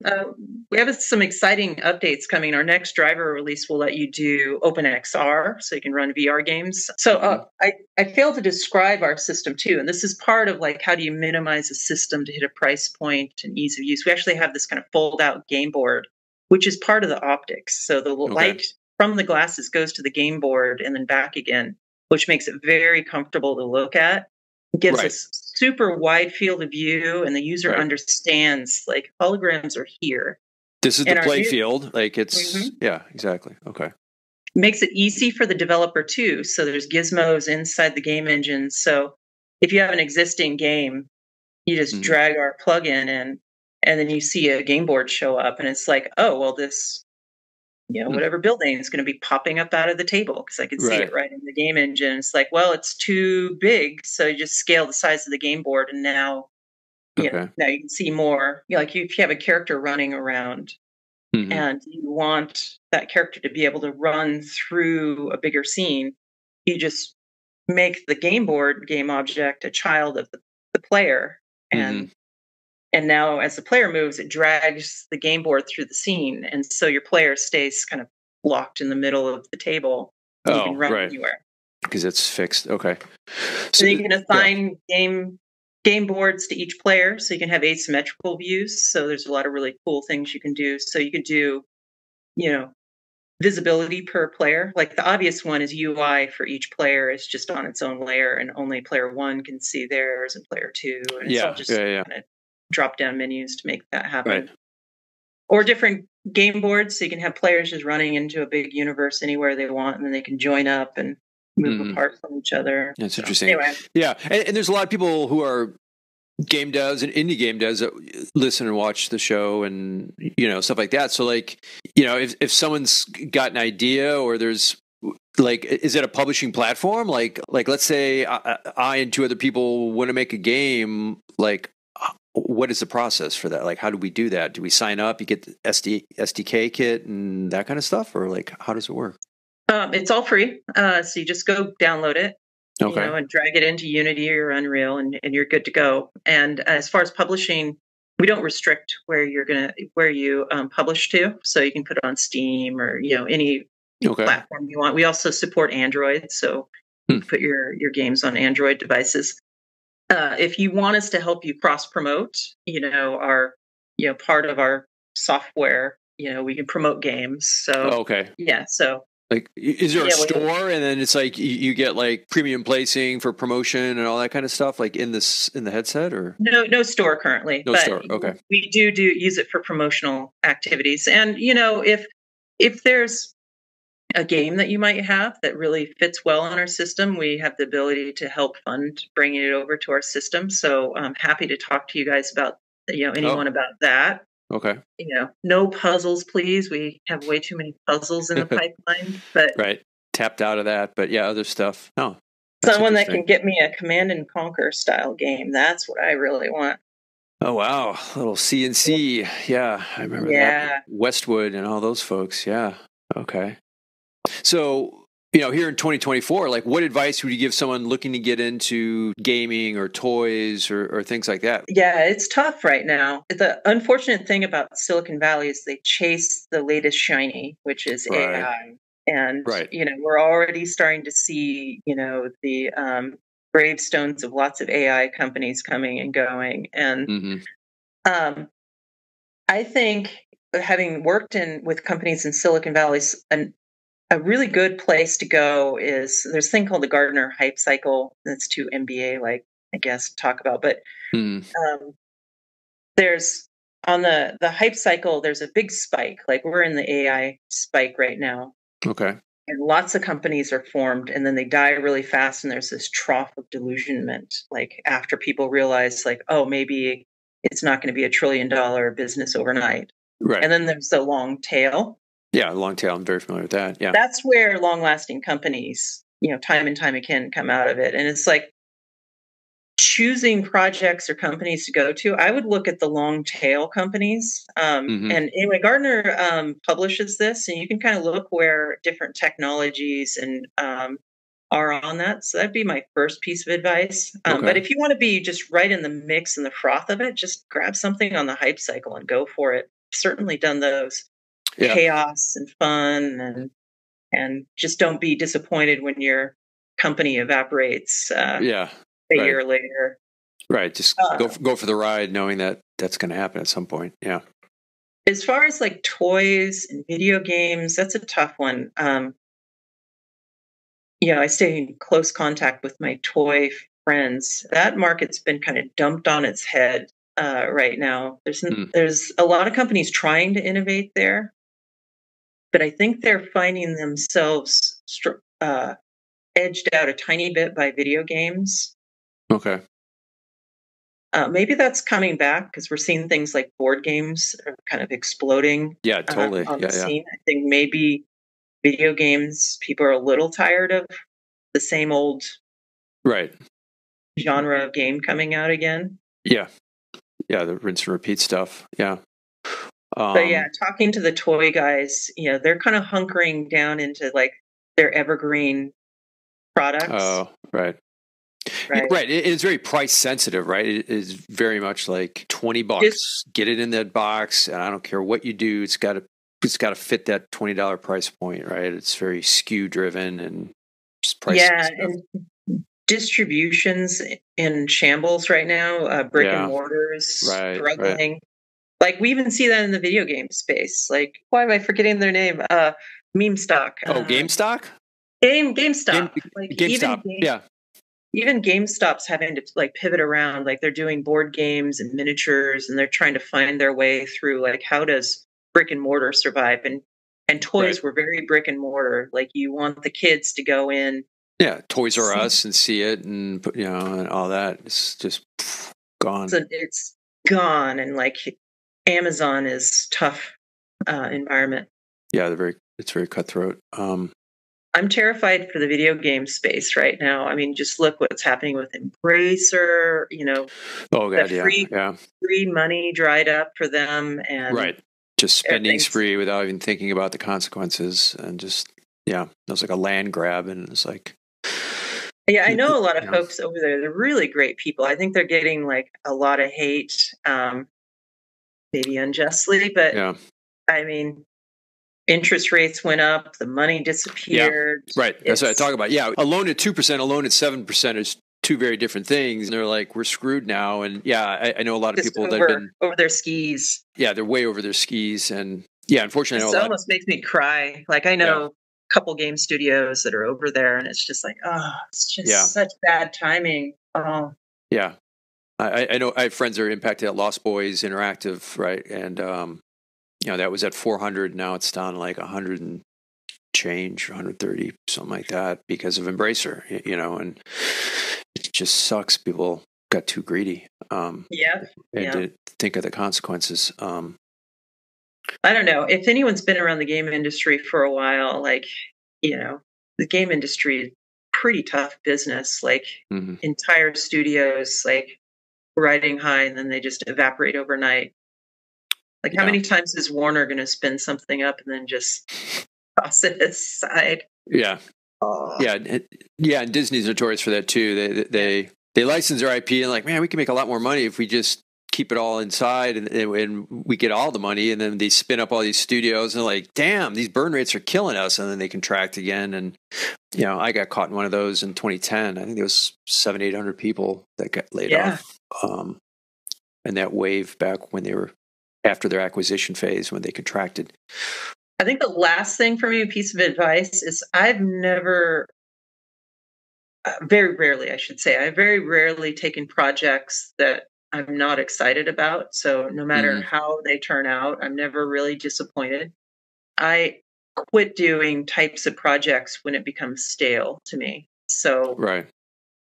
We have some exciting updates coming. Our next driver release will let you do OpenXR, so you can run VR games. So I failed to describe our system too. And this is part of like, how do you minimize a system to hit a price point and ease of use? We actually have this kind of fold out game board, which is part of the optics. So the light from the glasses goes to the game board and then back again, which makes it very comfortable to look at. It gives us super wide field of view, and the user understands like holograms are here. This is the play field. Like it's yeah, exactly. Okay. Makes it easy for the developer too. So there's gizmos inside the game engine. So if you have an existing game, you just drag our plugin in and then you see a game board show up and it's like, oh well this you know, whatever building is going to be popping up out of the table because I can see it right in the game engine. It's like, well, it's too big. So you just scale the size of the game board. And now, you know, now you can see more. You know, like if you have a character running around, Mm-hmm. And you want that character to be able to run through a bigger scene, you just make the game board game object a child of the player. And mm-hmm. and now as the player moves, it drags the game board through the scene. And so your player stays kind of locked in the middle of the table. Oh, you can run right. anywhere. Because it's fixed. Okay. So you can assign yeah. game boards to each player. So you can have asymmetrical views. So there's a lot of really cool things you can do. So you can do, you know, visibility per player. Like the obvious one is UI for each player is just on its own layer, and only player one can see theirs and player two. And yeah, it's just kind of drop down menus to make that happen. Right. Or different game boards. So you can have players just running into a big universe anywhere they want, and then they can join up and move mm. apart from each other. That's so, interesting. Anyway. Yeah. And there's a lot of people who are game devs and indie game devs that listen and watch the show and, you know, stuff like that. So like, you know, if someone's got an idea, or there's like, is it a publishing platform? Like let's say I and two other people want to make a game. Like, what is the process for that? Like, how do we do that? Do we sign up? You get the SDK kit and that kind of stuff? Or like, how does it work? It's all free. So you just go download it. Okay. You know, and drag it into Unity or Unreal, and you're good to go. And as far as publishing, we don't restrict where you publish to. So you can put it on Steam or, you know, any okay. platform you want. We also support Android, so you can put your games on Android devices. If you want us to help you cross promote, you know, part of our software, you know, we can promote games. So okay, yeah, so. Like, is there a store, and then it's like you get like premium placing for promotion and all that kind of stuff, like in the headset, or no store currently? No store. Okay. We do use it for promotional activities, and you know, if there's a game that you might have that really fits well on our system, we have the ability to help fund bringing it over to our system. So I'm happy to talk to you guys about about that. Okay. You know, no puzzles, please. We have way too many puzzles in the pipeline. But right, tapped out of that. But yeah, other stuff. Oh, someone that can get me a Command and Conquer style game. That's what I really want. Oh wow, a little C&C. Yeah, I remember that. Westwood and all those folks. Yeah. Okay. So, you know, here in 2024, like, what advice would you give someone looking to get into gaming or toys or things like that? Yeah, it's tough right now. The unfortunate thing about Silicon Valley is they chase the latest shiny, which is AI. And, you know, we're already starting to see, you know, the gravestones of lots of AI companies coming and going. And I think having worked with companies in Silicon Valley, a really good place to go is there's a thing called the Gartner hype cycle. That's too MBA, like, I guess, to talk about, but there's on the hype cycle, there's a big spike. Like, we're in the AI spike right now. Okay. And lots of companies are formed, and then they die really fast. And there's this trough of delusionment, like after people realize, like, oh, maybe it's not going to be $1 trillion business overnight. Right. And then there's the long tail. Yeah, long tail. I'm very familiar with that. Yeah, that's where long-lasting companies, you know, time and time again come out of it. And it's like choosing projects or companies to go to. I would look at the long tail companies. And anyway, Gartner publishes this, and you can kind of look where different technologies and are on that. So that'd be my first piece of advice. But if you want to be just right in the mix and the froth of it, just grab something on the hype cycle and go for it. I've certainly done those. Yeah. Chaos and fun, and just don't be disappointed when your company evaporates a year later. Right. Just go for the ride, knowing that that's going to happen at some point. Yeah. As far as like toys and video games, that's a tough one. You know, I stay in close contact with my toy friends. That market's been kind of dumped on its head right now. There's a lot of companies trying to innovate there. But I think they're finding themselves edged out a tiny bit by video games. Okay. Maybe that's coming back because we're seeing things like board games are kind of exploding. Yeah, totally. On the scene. I think maybe video games, people are a little tired of the same old genre of game coming out again. Yeah. Yeah, the rinse and repeat stuff. Yeah. But yeah, talking to the toy guys, you know, they're kind of hunkering down into like their evergreen products. Oh, right. Right. Right. It's very price sensitive, right? It is very much like $20. Get it in that box, and I don't care what you do, it's got to fit that $20 price point, right? It's very SKU driven and just price sensitive. And distribution's in shambles right now. Brick and mortars struggling. Right. Like we even see that in the video game space. Like, why am I forgetting their name? Memestock. Oh, GameStock. GameStop. GameStop. Yeah. Even GameStop's having to like pivot around, like they're doing board games and miniatures, and they're trying to find their way through like how does brick and mortar survive? And toys were very brick and mortar. Like you want the kids to go in, Toys R Us and see it, and you know, and all that. It's just gone. So it's gone, and like Amazon is tough environment. Yeah, they're it's very cutthroat. I'm terrified for the video game space right now. I mean, just look what's happening with Embracer, you know, free money dried up for them. And just spending spree without even thinking about the consequences. And just, it was like a land grab. And it's like, I know a lot of folks over there. They're really great people. I think they're getting like a lot of hate, maybe unjustly, but I mean, interest rates went up. The money disappeared. Yeah, right. That's what I talk about. Yeah. A loan at 2%, a loan at 7% is two very different things. And they're like, we're screwed now. And I know a lot of people that have been over their skis. Yeah. They're way over their skis. And unfortunately, it almost makes me cry. Like I know a couple game studios that are over there and it's just like, oh, it's just such bad timing. Oh yeah. I know I have friends that are impacted at Lost Boys Interactive. Right. And, you know, that was at 400. Now it's down to like 100 and change, 130, something like that, because of Embracer, you know, and it just sucks. People got too greedy. And to think of the consequences. I don't know. If anyone's been around the game industry for a while, like, you know, the game industry is pretty tough business, like entire studios, like riding high, and then they just evaporate overnight. Like how many times is Warner going to spin something up and then just toss it aside? Yeah. Yeah. And Disney's notorious for that too. They license their IP and like, man, we can make a lot more money if we just keep it all inside and we get all the money. And then they spin up all these studios and like, damn, these burn rates are killing us. And then they contract again. And, you know, I got caught in one of those in 2010. I think there was 700-800 people that got laid off. And that wave back when they were, after their acquisition phase, when they contracted. I think the last thing for me, a piece of advice is I've never, very rarely, I should say, I've very rarely taken projects that I'm not excited about. So no matter how they turn out, I'm never really disappointed. I quit doing types of projects when it becomes stale to me. So,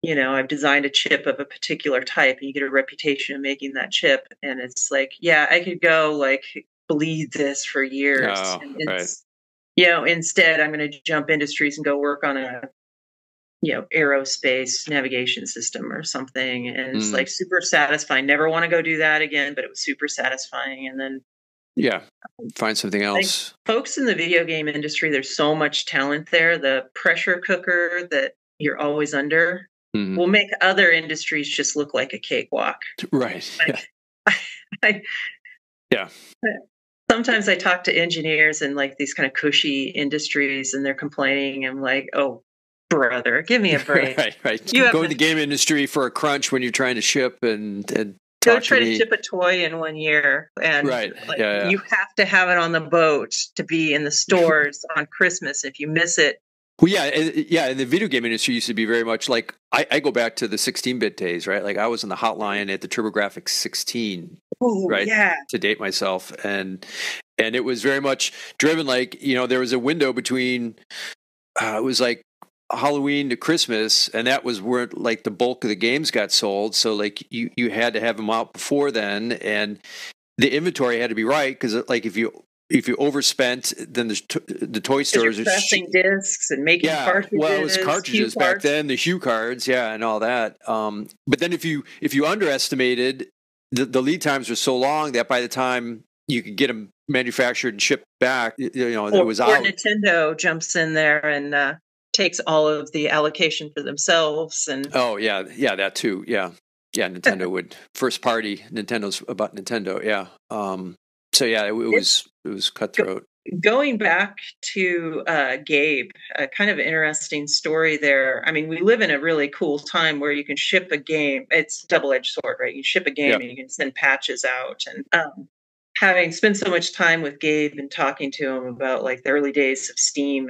you know, I've designed a chip of a particular type and you get a reputation of making that chip. And it's like, yeah, I could go like bleed this for years. You know, instead I'm going to jump industries and go work on a, you know, aerospace navigation system or something. And it's like super satisfying. Never want to go do that again, but it was super satisfying. And then find something else. Like, folks in the video game industry, there's so much talent there. The pressure cooker that you're always under will make other industries just look like a cakewalk. Right. Like, sometimes I talk to engineers in like these kind of cushy industries and they're complaining. I'm like, oh, brother, give me a break. You go to the game industry for a crunch when you're trying to ship and go try to ship a toy in 1 year. And like, you have to have it on the boat to be in the stores on Christmas. If you miss it, well, and the video game industry used to be very much like, I go back to the 16-bit days, right? Like I was in the hotline at the TurboGrafx 16, to date myself, and it was very much driven like, you know, there was a window between it was like Halloween to Christmas, and that was where like the bulk of the games got sold. So like you had to have them out before then, and the inventory had to be right because like if you overspent, then the toy stores are pressing discs and making cartridges. Well, it was cartridges back then, the Hue cards, and all that. But then if you underestimated, the lead times were so long that by the time you could get them manufactured and shipped back. It was out. Or Nintendo jumps in there and takes all of the allocation for themselves. And that too. Yeah, Nintendo would first party. Nintendo's about Nintendo. Yeah. It was cutthroat. Going back to Gabe, a kind of interesting story there. I mean, we live in a really cool time where you can ship a game. It's a double-edged sword, right? You ship a game and you can send patches out. And having spent so much time with Gabe and talking to him about like the early days of Steam,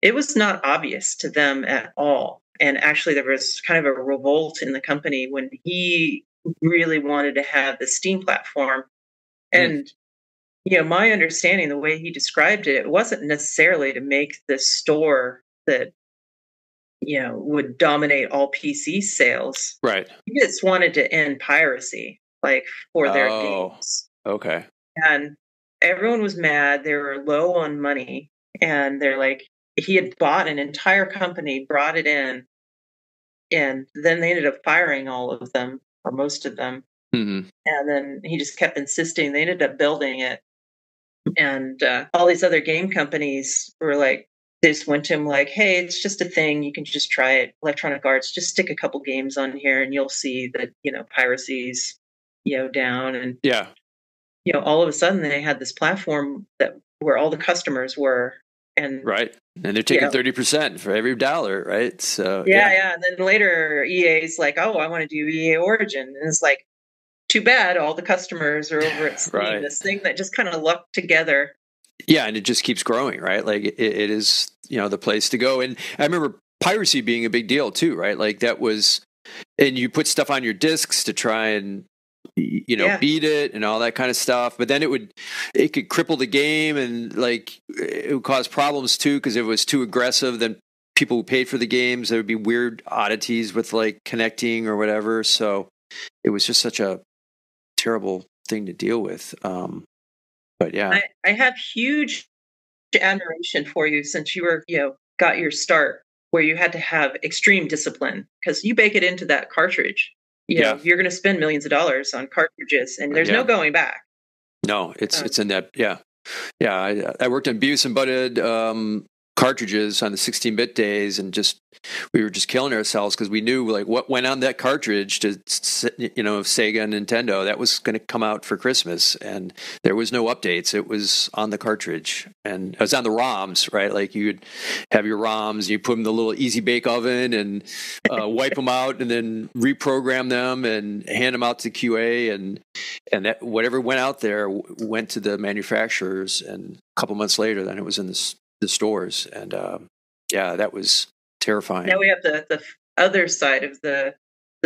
it was not obvious to them at all. And actually, there was kind of a revolt in the company when he really wanted to have the Steam platform. And, my understanding, the way he described it, it wasn't necessarily to make this store that, would dominate all PC sales. Right. He just wanted to end piracy, like, for their games. Okay. And everyone was mad. They were low on money. And they're like, he had bought an entire company, brought it in. And then they ended up firing all of them, or most of them. Mm-hmm. And then he just kept insisting. They ended up building it. And all these other game companies were like, they just went to him like, hey, it's just a thing. You can just try it. Electronic Arts, just stick a couple games on here and you'll see that, piracy's, down. And, all of a sudden they had this platform that where all the customers were. And they're taking 30% for every dollar, right? So and then later EA's like, oh, I want to do EA Origin, and it's like, too bad all the customers are over at Steam, this thing that just kind of lucked together. Yeah, and it just keeps growing, right? Like it is, the place to go. And I remember piracy being a big deal too, right? Like that was, and you put stuff on your discs to try and beat it and all that kind of stuff. But then it could cripple the game, and like it would cause problems too, because if it was too aggressive, then people who paid for the games, there would be weird oddities with like connecting or whatever. So it was just such a terrible thing to deal with. But yeah. I have huge admiration for you since you were, got your start where you had to have extreme discipline because you bake it into that cartridge. You're going to spend millions of dollars on cartridges, and there's no going back. No, it's in that. Yeah. I worked on Beavis and Butthead cartridges on the 16-bit days, and we were killing ourselves because we knew like what went on that cartridge to Sega and Nintendo that was going to come out for Christmas, and there was no updates. It was on the cartridge, and it was on the ROMs, right? Like you'd have your ROMs, you put them in the little Easy Bake Oven and wipe them out, and then reprogram them and hand them out to QA, and that whatever went out there went to the manufacturers, and a couple months later, then it was in the stores. And that was terrifying. Now we have the other side of the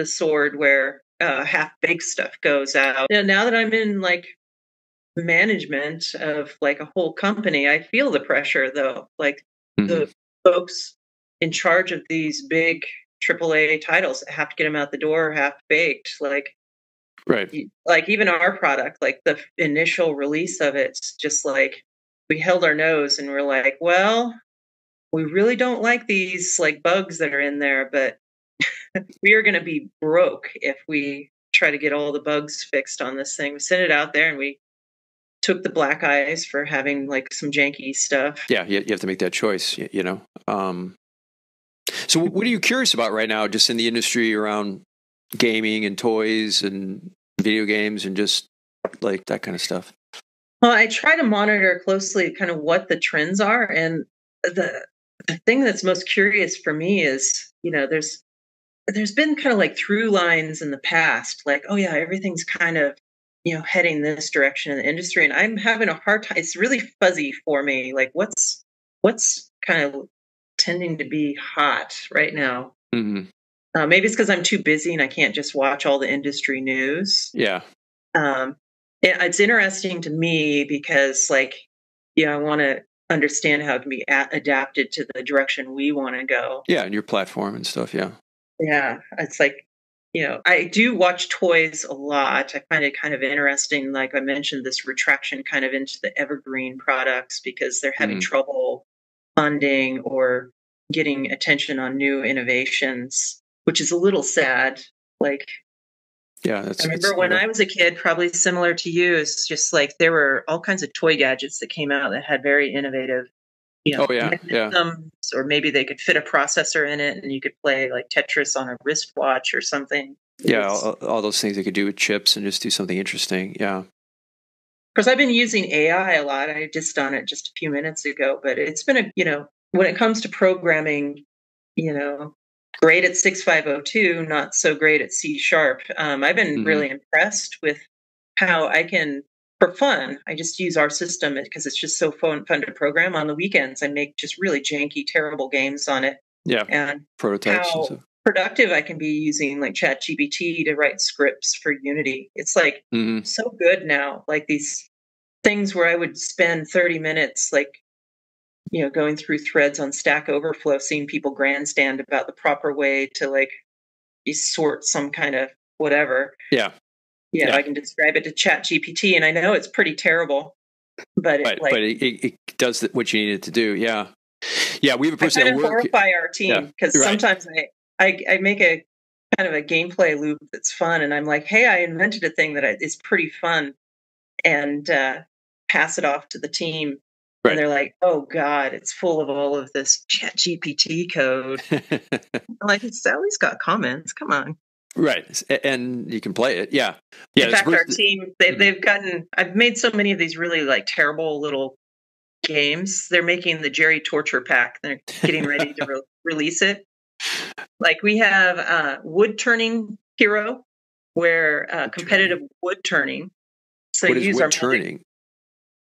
sword where half-baked stuff goes out. Now that I'm in like management of like a whole company, I feel the pressure though. Like the folks in charge of these big AAA titles have to get them out the door half-baked. Like, right. Like even our product, like the initial release of it's just like, we held our nose and we're like, well, we really don't like these like bugs that are in there, but we are going to be broke if we try to get all the bugs fixed on this thing. We sent it out there and we took the black eyes for having like some janky stuff. Yeah. You have to make that choice, so what are you curious about right now, just in the industry around gaming and toys and video games and just like that kind of stuff? Well, I try to monitor closely kind of what the trends are. And the thing that's most curious for me is, there's been kind of like through lines in the past, like, oh yeah, everything's kind of, heading this direction in the industry. And I'm having a hard time. It's really fuzzy for me. Like what's kind of tending to be hot right now. Mm-hmm. Maybe it's because I'm too busy and I can't just watch all the industry news. Yeah. It's interesting to me because, like, I want to understand how it can be adapted to the direction we want to go. Yeah, and your platform and stuff, yeah. Yeah, it's like, I do watch toys a lot. I find it kind of interesting, like I mentioned, this retraction kind of into the evergreen products because they're having trouble funding or getting attention on new innovations, which is a little sad, like... Yeah, that's, I remember when I was a kid, probably similar to you, it's just like there were all kinds of toy gadgets that came out that had very innovative, you know, mechanisms, or maybe they could fit a processor in it and you could play like Tetris on a wristwatch or something. Yeah, all those things they could do with chips and just do something interesting. Yeah. Of course, I've been using AI a lot. I just done it just a few minutes ago, but it's been a, you know, when it comes to programming, you know, great at 6502, not so great at C#. I've been really impressed with how I can, for fun, I just use our system because it's just so fun to program. On the weekends, I make just really janky, terrible games on it. Yeah, and prototypes. How productive I can be using like ChatGPT to write scripts for Unity. It's like so good now, like these things where I would spend 30 minutes, like, you know, going through threads on Stack Overflow, seeing people grandstand about the proper way to like sort some kind of whatever. Yeah. You know, I can describe it to ChatGPT and I know it's pretty terrible, but it does what you need it to do. Yeah. Yeah. We have a person that works. I horrify our team because sometimes I make a kind of a gameplay loop that's fun, and I'm like, hey, I invented a thing that is pretty fun, and pass it off to the team. Right. And they're like, oh, God, it's full of all of this ChatGPT code. Like, it's always got comments. Come on. Right. And you can play it. Yeah. Yeah. In fact, our team, they've gotten, I've made so many of these really like terrible little games. They're making the Jerry Torture Pack. They're getting ready to release it. Like we have Wood Turning Hero, where competitive wood turning. So what is wood turning?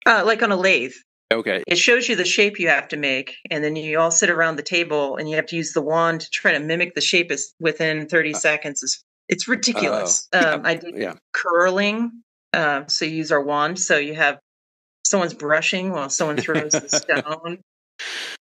Like on a lathe. Okay. It shows you the shape you have to make, and then you all sit around the table, and you have to use the wand to try to mimic the shape within 30 seconds. It's ridiculous. I did curling, so you use our wand. So you have someone's brushing while someone throws the stone.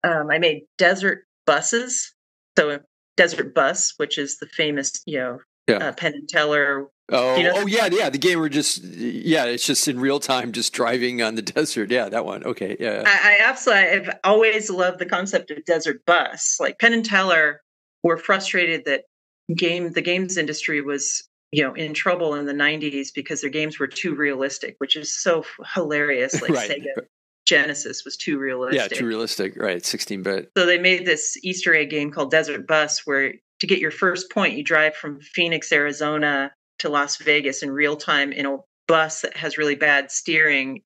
I made desert buses. So a desert bus, which is the famous, you know, Penn and Teller. Oh, you know, the game where just it's just in real time, just driving on the desert. Yeah, that one. Okay, yeah. I absolutely, I've always loved the concept of desert bus. Like Penn and Teller were frustrated that the games industry was, you know, in trouble in the 90s because their games were too realistic, which is so hilarious. Like Sega Genesis was too realistic. Yeah, too realistic. Right, 16-bit. So they made this Easter egg game called Desert Bus, where to get your first point, you drive from Phoenix, Arizona to Las Vegas in real time in a bus that has really bad steering.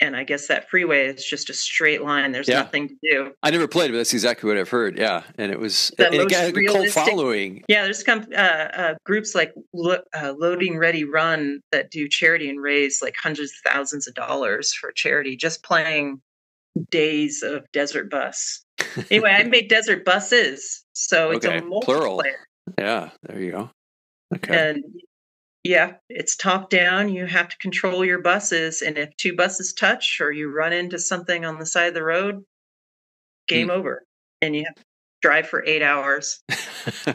And I guess that freeway is just a straight line. There's nothing to do. I never played it, but that's exactly what I've heard. Yeah. And it was it got a cult following. Yeah. There's groups like Loading Ready Run that do charity and raise like hundreds of thousands of dollars for charity, just playing days of Desert Bus. Anyway, I made Desert Buses. So it's a multiplayer. Plural. Yeah. There you go. Okay. And yeah, it's top down. You have to control your buses, and if two buses touch or you run into something on the side of the road, game over, and you have to drive for 8 hours.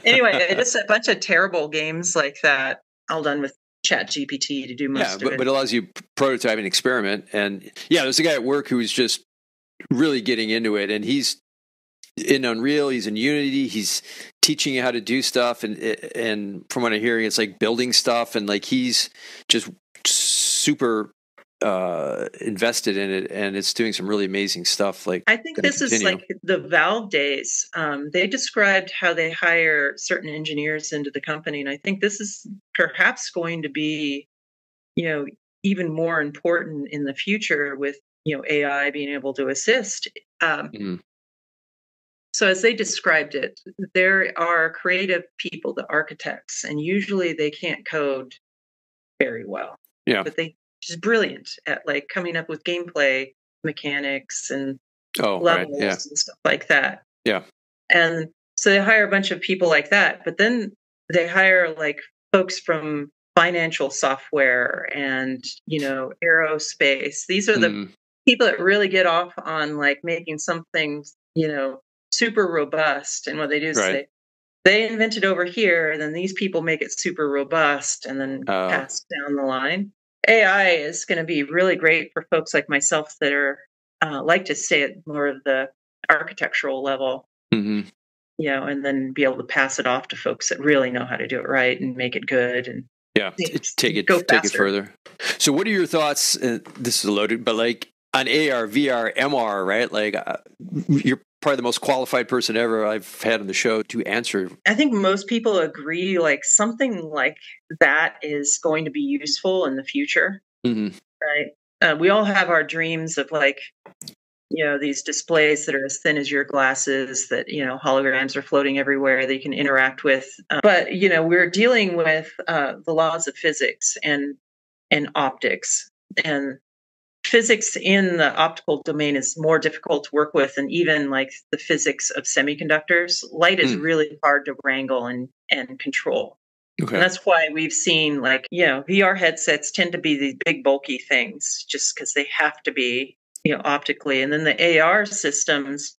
Anyway, just a bunch of terrible games like that, all done with ChatGPT to do most of it. But it allows you prototype and experiment. And yeah, there's a guy at work who's just really getting into it, and he's in Unreal, he's in Unity, he's teaching you how to do stuff, and from what I'm hearing, it's like building stuff, and like he's just super invested in it, and it's doing some really amazing stuff. Like I think this is like the Valve days. They described how they hire certain engineers into the company, and I think this is perhaps going to be, you know, even more important in the future with, you know, AI being able to assist. So as they described it, there are creative people, the architects, and usually they can't code very well. Yeah. But they're just brilliant at like coming up with gameplay mechanics and levels and stuff like that. Yeah. And so they hire a bunch of people like that, but then they hire like folks from financial software and, you know, aerospace. These are the people that really get off on like making something, you know, super robust, and what they do is they invent it over here, and then these people make it super robust, and then pass down the line. AI is going to be really great for folks like myself that are like to stay at more of the architectural level, you know, and then be able to pass it off to folks that really know how to do it right and make it good. And Yeah, take it further. So what are your thoughts? This is loaded, but like on AR, VR, MR, right? Like you're probably the most qualified person ever I've had on the show to answer. I think most people agree like something like that is going to be useful in the future, mm-hmm. right? We all have our dreams of like, you know, these displays that are as thin as your glasses that, you know, holograms are floating everywhere that you can interact with. But, you know, we're dealing with the laws of physics and optics. And physics in the optical domain is more difficult to work with than even like the physics of semiconductors. Light is really hard to wrangle and control. Okay. And that's why we've seen like, you know, VR headsets tend to be these big bulky things just because they have to be, you know, optically. And then the AR systems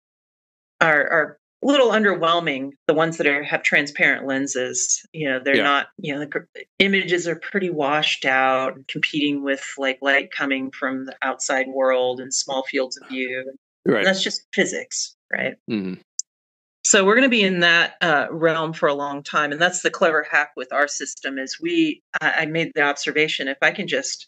are a little underwhelming. The ones that have transparent lenses, you know, they're not, you know, the images are pretty washed out, competing with like light coming from the outside world and small fields of view. Right. And that's just physics, right? Mm-hmm. So we're going to be in that realm for a long time. And that's the clever hack with our system is I made the observation, if I can just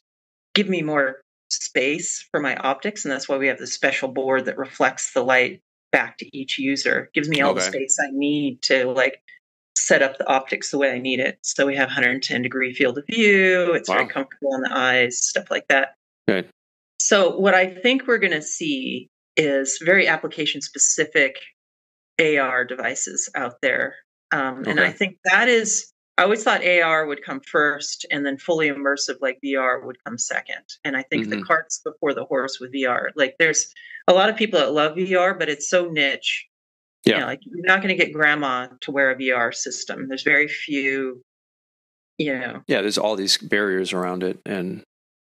give me more space for my optics, and that's why we have the special board that reflects the light back to each user. It gives me all the space I need to like set up the optics the way I need it. So we have 110 degree field of view. It's very comfortable on the eyes, stuff like that. Good. So what I think we're going to see is very application specific AR devices out there. And I think that is, I always thought AR would come first and then fully immersive like VR would come second. And I think the cart's before the horse with VR. Like there's a lot of people that love VR, but it's so niche. Yeah. You know, like you're not going to get grandma to wear a VR system. There's very few, you know. Yeah, there's all these barriers around it and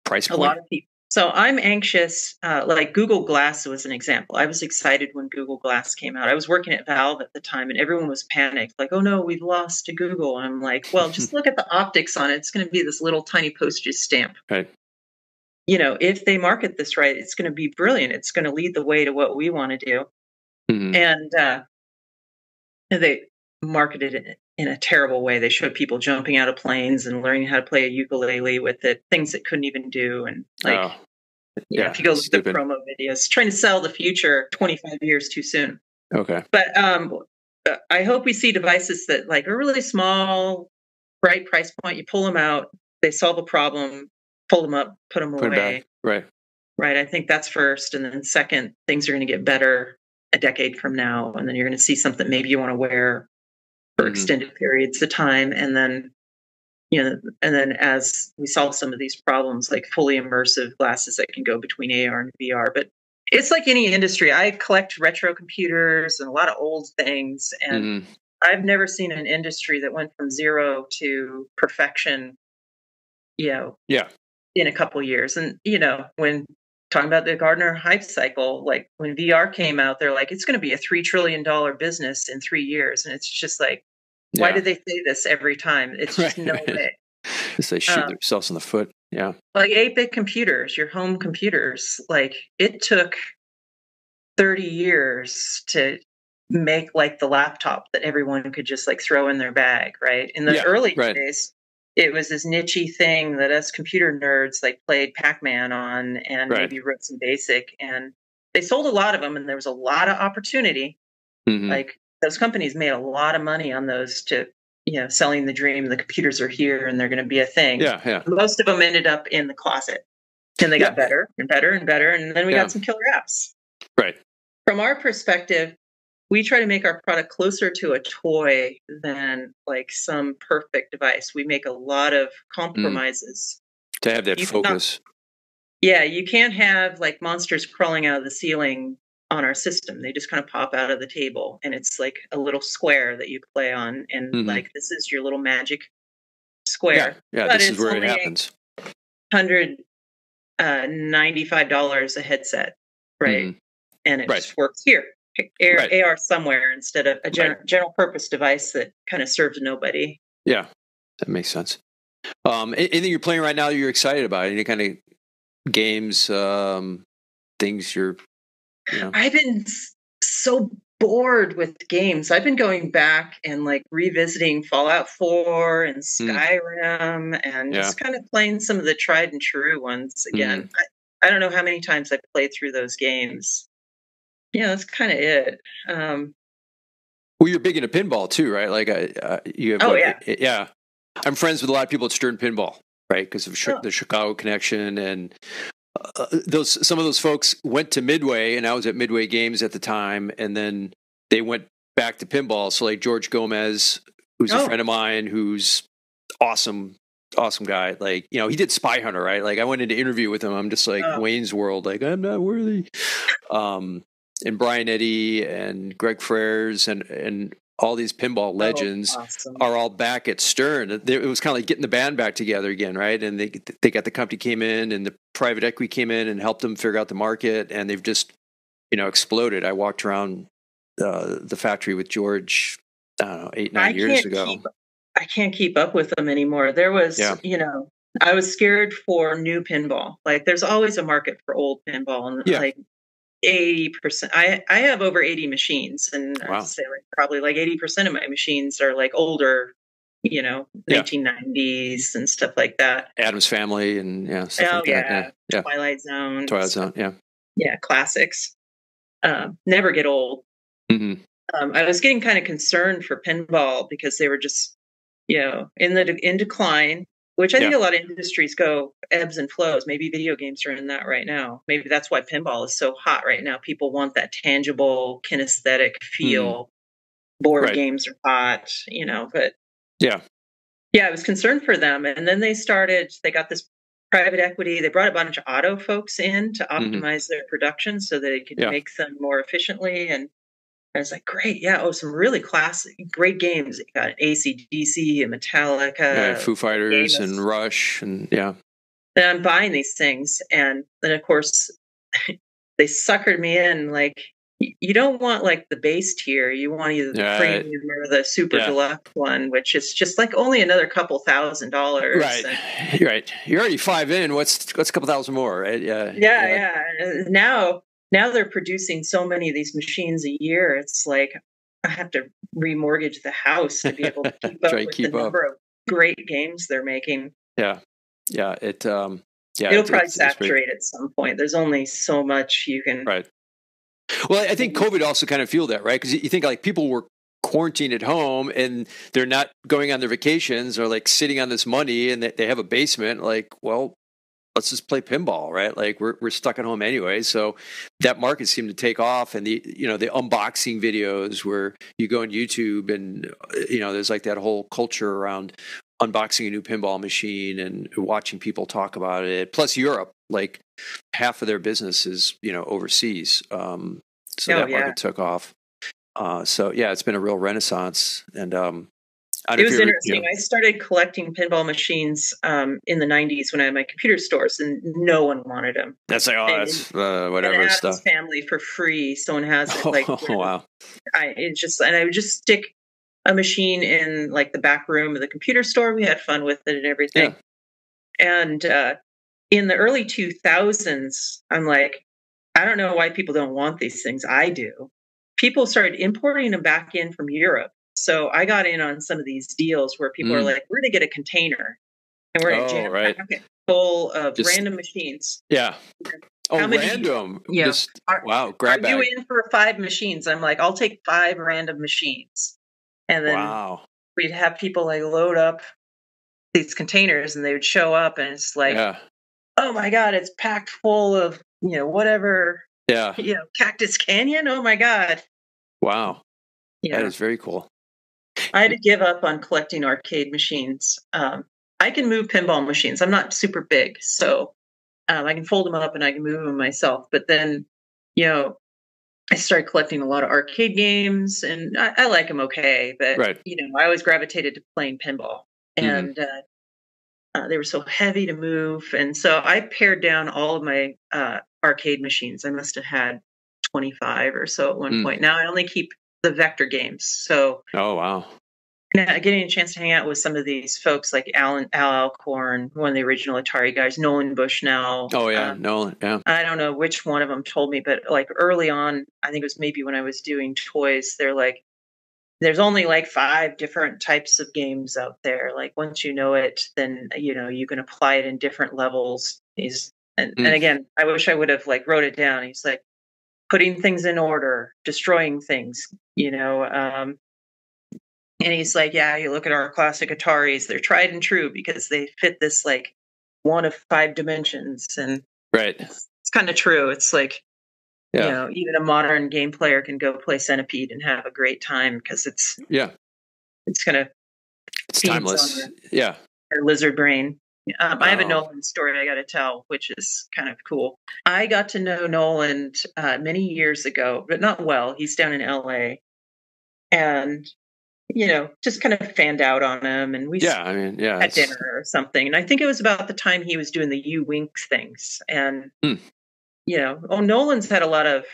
price point. A lot of people. So I'm anxious, like Google Glass was an example. I was excited when Google Glass came out. I was working at Valve at the time and everyone was panicked. Like, oh no, we've lost to Google. And I'm like, well, just look at the optics on it. It's going to be this little tiny postage stamp. Right. You know, if they market this right, it's going to be brilliant. It's going to lead the way to what we want to do. Mm-hmm. And they marketed it in a terrible way. They showed people jumping out of planes and learning how to play a ukulele with it, things that couldn't even do. And like, you know, if you go look at the promo videos, trying to sell the future 25 years too soon. Okay. But I hope we see devices that like are really small, right price point. You pull them out, they solve a problem, pull them up, put them away. Right. Right. I think that's first. And then second, things are going to get better a decade from now. And then you're going to see something maybe you want to wear for extended periods of time. And then, you know, and then as we solve some of these problems, like fully immersive glasses that can go between AR and VR. But it's like any industry. I collect retro computers and a lot of old things. And I've never seen an industry that went from zero to perfection, you know, in a couple of years. And, you know, when talking about the Gartner hype cycle, like when VR came out, they're like, it's going to be a $3 trillion business in 3 years. And it's just like, why do they say this every time? It's just no way. Just they shoot themselves in the foot. Yeah. Like 8-bit computers, your home computers, like it took 30 years to make like the laptop that everyone could just like throw in their bag, right? In the early days, it was this nichey thing that us computer nerds like played Pac-Man on and maybe wrote some BASIC, and they sold a lot of them. And there was a lot of opportunity. Like those companies made a lot of money on those to, you know, selling the dream. The computers are here and they're going to be a thing. Yeah. Most of them ended up in the closet and they got better and better and better. And then we got some killer apps. Right. From our perspective, we try to make our product closer to a toy than like some perfect device. We make a lot of compromises to have that focus. You can't have like monsters crawling out of the ceiling on our system. They just kind of pop out of the table, and it's like a little square that you play on, and like this is your little magic square. But this is where it happens. $195 a headset, right? And it just works here. AR somewhere instead of a general purpose device that kind of serves nobody. Yeah, that makes sense. Anything you're playing right now you're excited about? Any kind of games, things you're, you know? I've been so bored with games. I've been going back and like revisiting Fallout 4 and Skyrim and just kind of playing some of the tried and true ones again. I don't know how many times I've played through those games. Yeah, that's kind of it. Well, you're big into pinball too, right? Like you have, yeah. I'm friends with a lot of people at Stern Pinball, right? Because of the Chicago connection, and some of those folks went to Midway, and I was at Midway Games at the time, and then they went back to pinball. So like George Gomez, who's a friend of mine, who's awesome guy. Like, you know, he did Spy Hunter, right? Like I went into interview with him. I'm just like Wayne's World, like I'm not worthy. And Brian Eddy and Greg Frares and all these pinball legends are all back at Stern. It was kind of like getting the band back together again, right? And they got the company came in, and the private equity came in and helped them figure out the market, and they've just, you know, exploded. I walked around the factory with George, I don't know, 8, 9 years ago. I can't keep up with them anymore. There was, you know, I was scared for new pinball. Like there's always a market for old pinball, and like 80%. I have over 80 machines, and I would say like probably like 80% of my machines are like older, you know, 1990s and stuff like that. Adam's Family and stuff like that. Twilight Zone, yeah, classics. Never get old. I was getting kind of concerned for pinball because they were just, you know, in decline. Which I think a lot of industries go ebbs and flows. Maybe video games are in that right now. Maybe that's why pinball is so hot right now. People want that tangible, kinesthetic feel. Board games are hot, you know, but yeah, I was concerned for them. And then they got this private equity. They brought a bunch of auto folks in to optimize their production so that they could make them more efficiently. And I was like, great, some really classic, great games. You got AC/DC and Metallica, Foo Fighters, and Rush, and And I'm buying these things, and then of course they suckered me in. Like, you don't want like the base tier; you want either the premium or the super deluxe one, which is just like only another couple $1,000. Right, right. You're already five in. What's a couple thousand more? Right? Yeah. Now they're producing so many of these machines a year. It's like I have to remortgage the house to be able to keep up with the number of great games they're making. Yeah. It'll probably saturate at some point. There's only so much you can. Right. Well, I think COVID also kind of fueled that, right? Because you think like people were quarantined at home and they're not going on their vacations or like sitting on this money, and they have a basement. Like, well, let's just play pinball, right? Like we're stuck at home anyway. So that market seemed to take off, and the unboxing videos where you go on YouTube and, you know, there's like that whole culture around unboxing a new pinball machine and watching people talk about it. Plus Europe, like half of their business is, you know, overseas. So that market took off. It's been a real renaissance. And, it was interesting. I started collecting pinball machines in the 90s when I had my computer stores, and no one wanted them. That's like, whatever stuff. Adam's Family for free. Someone has it. Like, I would just stick a machine in like the back room of the computer store. We had fun with it and everything. Yeah. And in the early 2000s, I'm like, I don't know why people don't want these things. I do. People started importing them back in from Europe. So I got in on some of these deals where people are like, we're going to get a container and we're going to jam a packet full of random machines. Yeah. Random. Yeah. Just, grab bag. Are you in for 5 machines? I'm like, I'll take 5 random machines. And then we'd have people like load up these containers, and they would show up, and it's like, oh my God, it's packed full of, you know, whatever. Yeah. You know, Cactus Canyon. Oh my God. Wow. Yeah. That is very cool. I had to give up on collecting arcade machines. I can move pinball machines. I'm not super big, so I can fold them up and I can move them myself. But then, you know, I started collecting a lot of arcade games, and I like them okay. But, you know, I always gravitated to playing pinball. And they were so heavy to move. And so I pared down all of my arcade machines. I must have had 25 or so at one point. Now I only keep the vector games. So getting a chance to hang out with some of these folks like Al Alcorn, one of the original Atari guys, Nolan Bushnell. Oh, yeah, Nolan, yeah. I don't know which one of them told me, but like early on, I think it was maybe when I was doing toys, they're like, there's only like 5 different types of games out there. Like once you know it, then, you know, you can apply it in different levels. And again, I wish I would have like wrote it down. He's like putting things in order, destroying things, you know, and he's like, yeah, you look at our classic Ataris, they're tried and true because they fit this like 1 of 5 dimensions. And right, it's kind of true. It's like, yeah, you know, even a modern game player can go play Centipede and have a great time because it's, yeah, it's going to, it's timeless. Yeah. Or lizard brain. I have a Nolan story I got to tell, which is kind of cool. I got to know Nolan many years ago, but not well. He's down in LA. And you know, just kind of fanned out on him, and we had dinner or something. And I think it was about the time he was doing the U Winks things. And you know, Nolan's had a lot of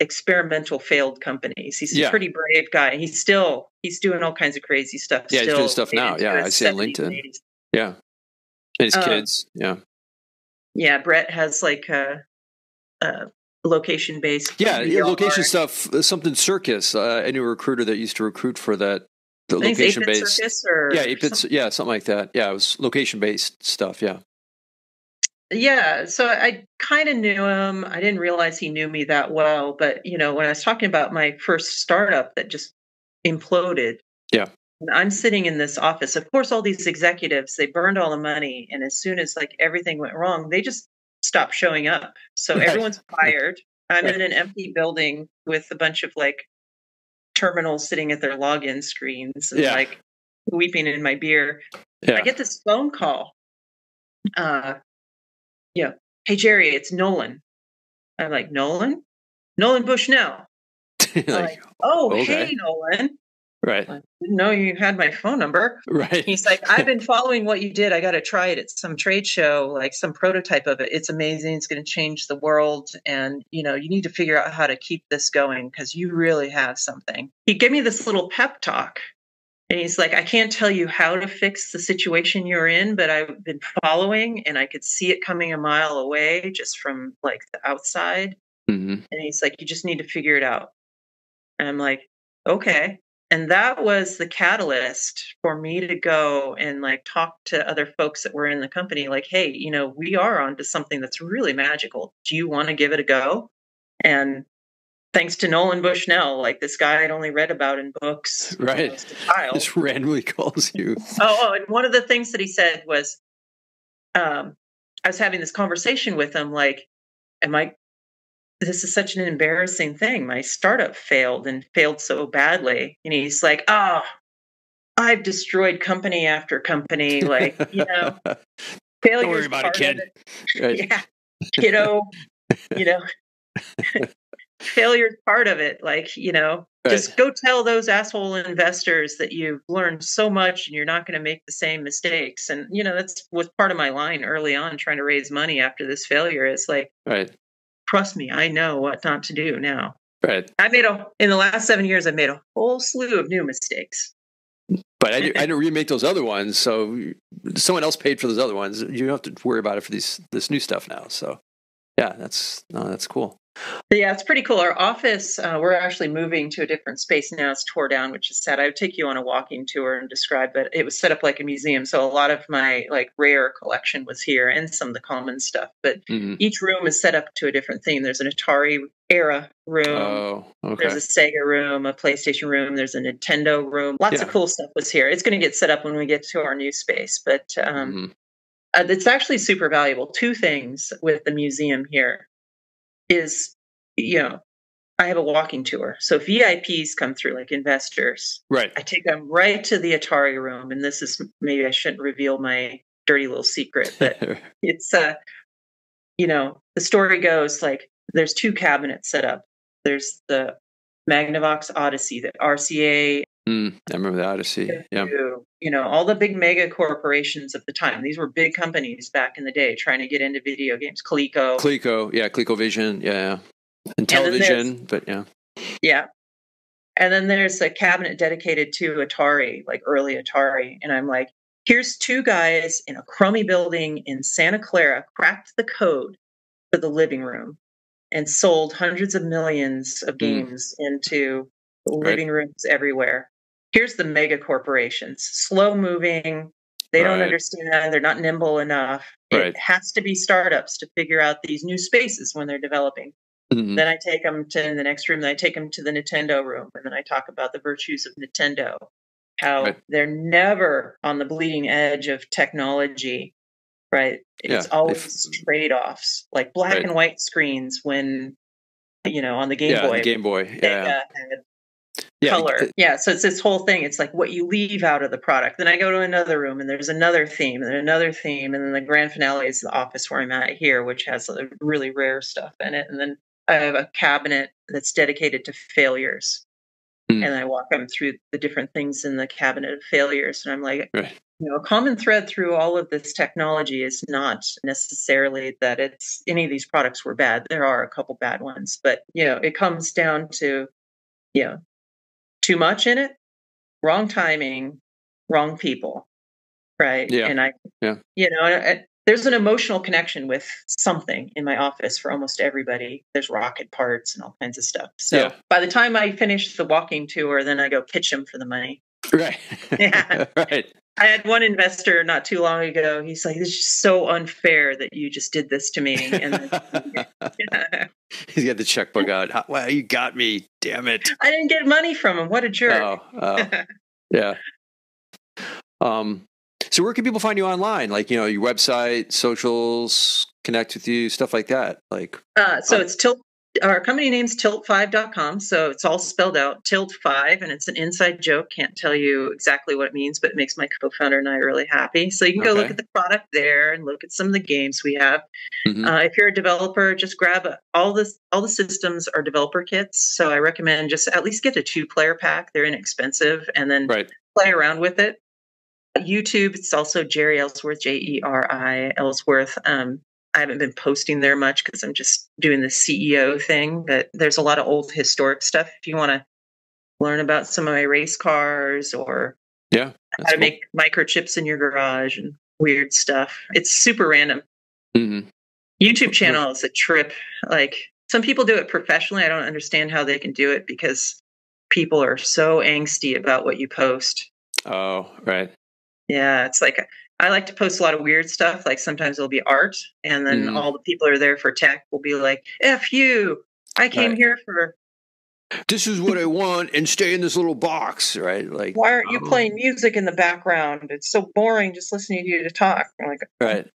experimental failed companies. He's a pretty brave guy. He's still doing all kinds of crazy stuff. Yeah, still. He's doing stuff now. Yeah, I see on LinkedIn. Yeah, and his kids. Yeah, yeah. Brett has like a location based. Yeah, location stuff. Something circus. I knew a recruiter that used to recruit for that. The location based, yeah, 8-bit, yeah, something like that. Yeah, it was location based stuff. Yeah, yeah. So I kind of knew him. I didn't realize he knew me that well, but you know, when I was talking about my first startup that just imploded, yeah, and I'm sitting in this office. Of course, all these executives, they burned all the money, and as soon as like everything went wrong, they just stopped showing up. So everyone's fired. I'm in an empty building with a bunch of like terminals sitting at their login screens and like weeping in my beer. Yeah. I get this phone call. Yeah. Hey, Jerry, it's Nolan. I'm like, Nolan? Nolan Bushnell. Like, oh, okay. Hey, Nolan. Right. I didn't know you had my phone number. Right. He's like, I've been following what you did. I got to try it at some trade show, like some prototype of it. It's amazing. It's going to change the world. And, you know, you need to figure out how to keep this going because you really have something. He gave me this little pep talk. And he's like, I can't tell you how to fix the situation you're in, but I've been following and I could see it coming a mile away just from like the outside. And he's like, you just need to figure it out. And I'm like, okay. And that was the catalyst for me to go and like talk to other folks that were in the company, like, hey, you know, we are onto something that's really magical. Do you want to give it a go? And thanks to Nolan Bushnell, like this guy I'd only read about in books. Right. Just randomly calls you. Oh, and one of the things that he said was, I was having this conversation with him, like, this is such an embarrassing thing. My startup failed and failed so badly. And he's like, oh, I've destroyed company after company. Like, you know, failure. Don't worry about it, kid. Right. Yeah. Kiddo, you know, failure's part of it. Like, you know, right. Just go tell those asshole investors that you've learned so much and you're not going to make the same mistakes. And, you know, that's was part of my line early on trying to raise money after this failure is like, right. Trust me, I know what not to do now. Right. I made in the last 7 years, I made a whole slew of new mistakes. But I didn't remake those other ones, so someone else paid for those other ones. You don't have to worry about it for this new stuff now. So, yeah, that's cool. But yeah, it's pretty cool. Our office, we're actually moving to a different space now. It's tore down, which is sad. I would take you on a walking tour and describe, but it was set up like a museum. So a lot of my like rare collection was here and some of the common stuff. But each room is set up to a different theme. There's an Atari era room. Oh, okay. There's a Sega room, a PlayStation room. There's a Nintendo room. Lots of cool stuff was here. It's going to get set up when we get to our new space. But it's actually super valuable. 2 things with the museum here. Is, you know, I have a walking tour. So VIPs come through, like investors. Right. I take them right to the Atari room. And this is, maybe I shouldn't reveal my dirty little secret, but it's, you know, the story goes like, there's 2 cabinets set up. There's the Magnavox Odyssey, the RCA. I remember the Odyssey. Yeah. You know, all the big mega corporations of the time. These were big companies back in the day trying to get into video games. ColecoVision, yeah. And television, but yeah. Yeah. And then there's a cabinet dedicated to Atari, like early Atari. And I'm like, here's two guys in a crummy building in Santa Clara cracked the code for the living room and sold hundreds of millions of games into living rooms everywhere. Here's the mega corporations, slow moving. They don't understand. They're not nimble enough. It has to be startups to figure out these new spaces when they're developing. Mm-hmm. Then I take them to the next room. Then I take them to the Nintendo room. And then I talk about the virtues of Nintendo, how they're never on the bleeding edge of technology, right? It's always trade-offs, like black and white screens when, you know, on the Game Boy. Game Boy, color. So it's this whole thing. It's like what you leave out of the product. Then I go to another room and there's another theme and another theme. And then the grand finale is the office where I'm at here, which has really rare stuff in it. And then I have a cabinet that's dedicated to failures. Mm. And I walk them through the different things in the cabinet of failures. And I'm like, you know, a common thread through all of this technology is not necessarily that it's any of these products were bad. There are a couple bad ones, but you know, it comes down to, you know, too much in it, wrong timing, wrong people. Right. Yeah. And I, you know, there's an emotional connection with something in my office for almost everybody. There's rocket parts and all kinds of stuff. So by the time I finish the walking tour, then I go pitch them for the money. Right. I had one investor not too long ago. He's like, "This is just so unfair that you just did this to me." And then, he's got the checkbook out. Wow, you got me! Damn it! I didn't get money from him. What a jerk! So where can people find you online? Like, you know, your website, socials, connect with you, stuff like that. Like, so it's Tilt. Our company name's tilt5.com. So it's all spelled out, Tilt 5, and it's an inside joke. Can't tell you exactly what it means, but it makes my co-founder and I really happy. So you can go look at the product there and look at some of the games we have. If you're a developer, just grab all the systems are developer kits. So I recommend just at least get a 2-player pack. They're inexpensive, and then play around with it. YouTube, it's also Jerry Ellsworth, J-E-R-I Ellsworth. I haven't been posting there much because I'm just doing the CEO thing, but there's a lot of old historic stuff. If you want to learn about some of my race cars or how to make microchips in your garage and weird stuff, it's super random. YouTube channel is a trip. Like, some people do it professionally. I don't understand how they can do it because people are so angsty about what you post. Oh, right. Yeah, it's like I like to post a lot of weird stuff. Like, sometimes it'll be art, and then all the people are there for tech will be like, "F you! I came here for this is what I want, and stay in this little box, right?" Like, why aren't you playing music in the background? It's so boring just listening to you to talk. I'm like,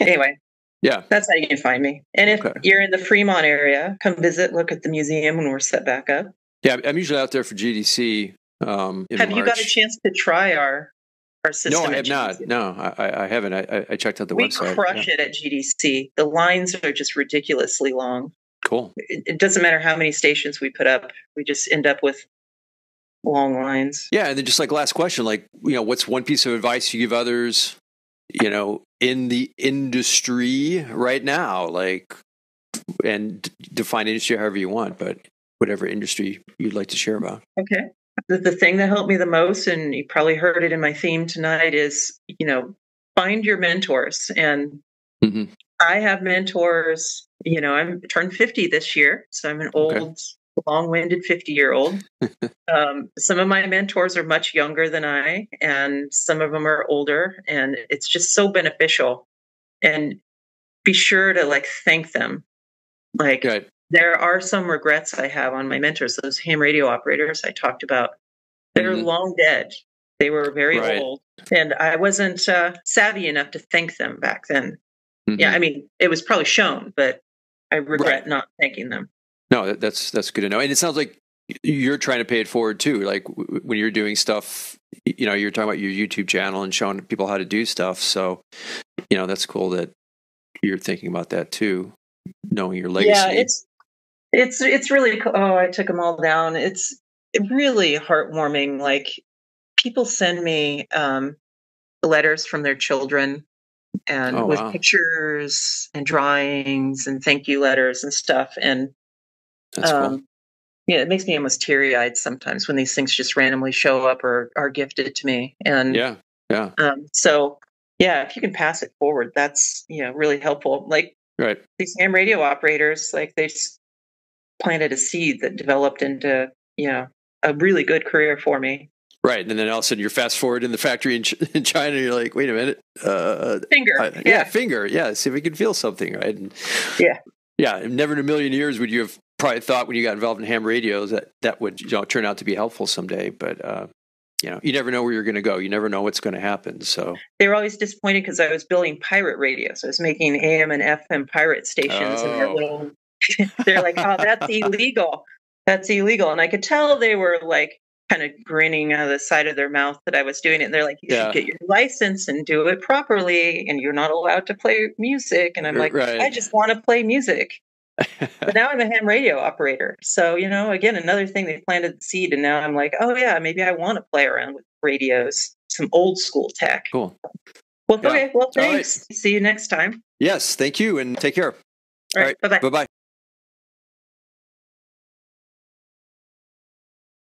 anyway, that's how you can find me. And if you're in the Fremont area, come visit, look at the museum when we're set back up. Yeah, I'm usually out there for GDC. Have you got a chance to try our system? No, I have not. No, I haven't. I checked out the website. We crush it at GDC. The lines are just ridiculously long. Cool. It doesn't matter how many stations we put up. We just end up with long lines. Yeah. And then just like last question, like, you know, what's one piece of advice you give others, you know, in the industry right now, like, and define industry however you want, but whatever industry you'd like to share about. Okay. The thing that helped me the most, and you probably heard it in my theme tonight, is, you know, find your mentors. And I have mentors. You know, I'm turned 50 this year, so I'm an old, long-winded 50-year-old. Some of my mentors are much younger than I, and some of them are older, and it's just so beneficial. And be sure to, like, thank them. Like, there are some regrets I have on my mentors. Those ham radio operators I talked about, they're long dead. They were very old, and I wasn't savvy enough to thank them back then. Yeah, I mean, it was probably shown, but I regret not thanking them. No, that's good to know. And it sounds like you're trying to pay it forward too. Like, when you're doing stuff, you know, you're talking about your YouTube channel and showing people how to do stuff. So, you know, that's cool that you're thinking about that too, knowing your legacy. Yeah, it's really cool. Oh, I took them all down. It's really heartwarming. Like, people send me letters from their children, and with pictures and drawings and thank you letters and stuff. And that's cool. Yeah, it makes me almost teary-eyed sometimes when these things just randomly show up or are gifted to me. And yeah. So if you can pass it forward, that's really helpful. Like right. These ham radio operators, like they planted a seed that developed into a really good career for me. Right, and then all of a sudden you're fast forward in the factory in China. And you're like, wait a minute, finger, yeah. See if we can feel something, right? And, yeah. Never in a million years would you have probably thought when you got involved in ham radios that would turn out to be helpful someday, but you never know where you're going to go. You never know what's going to happen. So they were always disappointed because I was building pirate radios. I was making AM and FM pirate stations, and they're like, "Oh, that's illegal. That's illegal." And I could tell they were like kind of grinning out of the side of their mouth that I was doing it. And they're like, "You should get your license and do it properly. And you're not allowed to play music." And I'm like, "I just want to play music." But now I'm a ham radio operator. So, again, another thing, they planted the seed. And now I'm like, oh, yeah, maybe I want to play around with radios, some old school tech. Cool. Well, okay. Well, thanks. Right. See you next time. Yes. Thank you. And take care. All right. Bye-bye.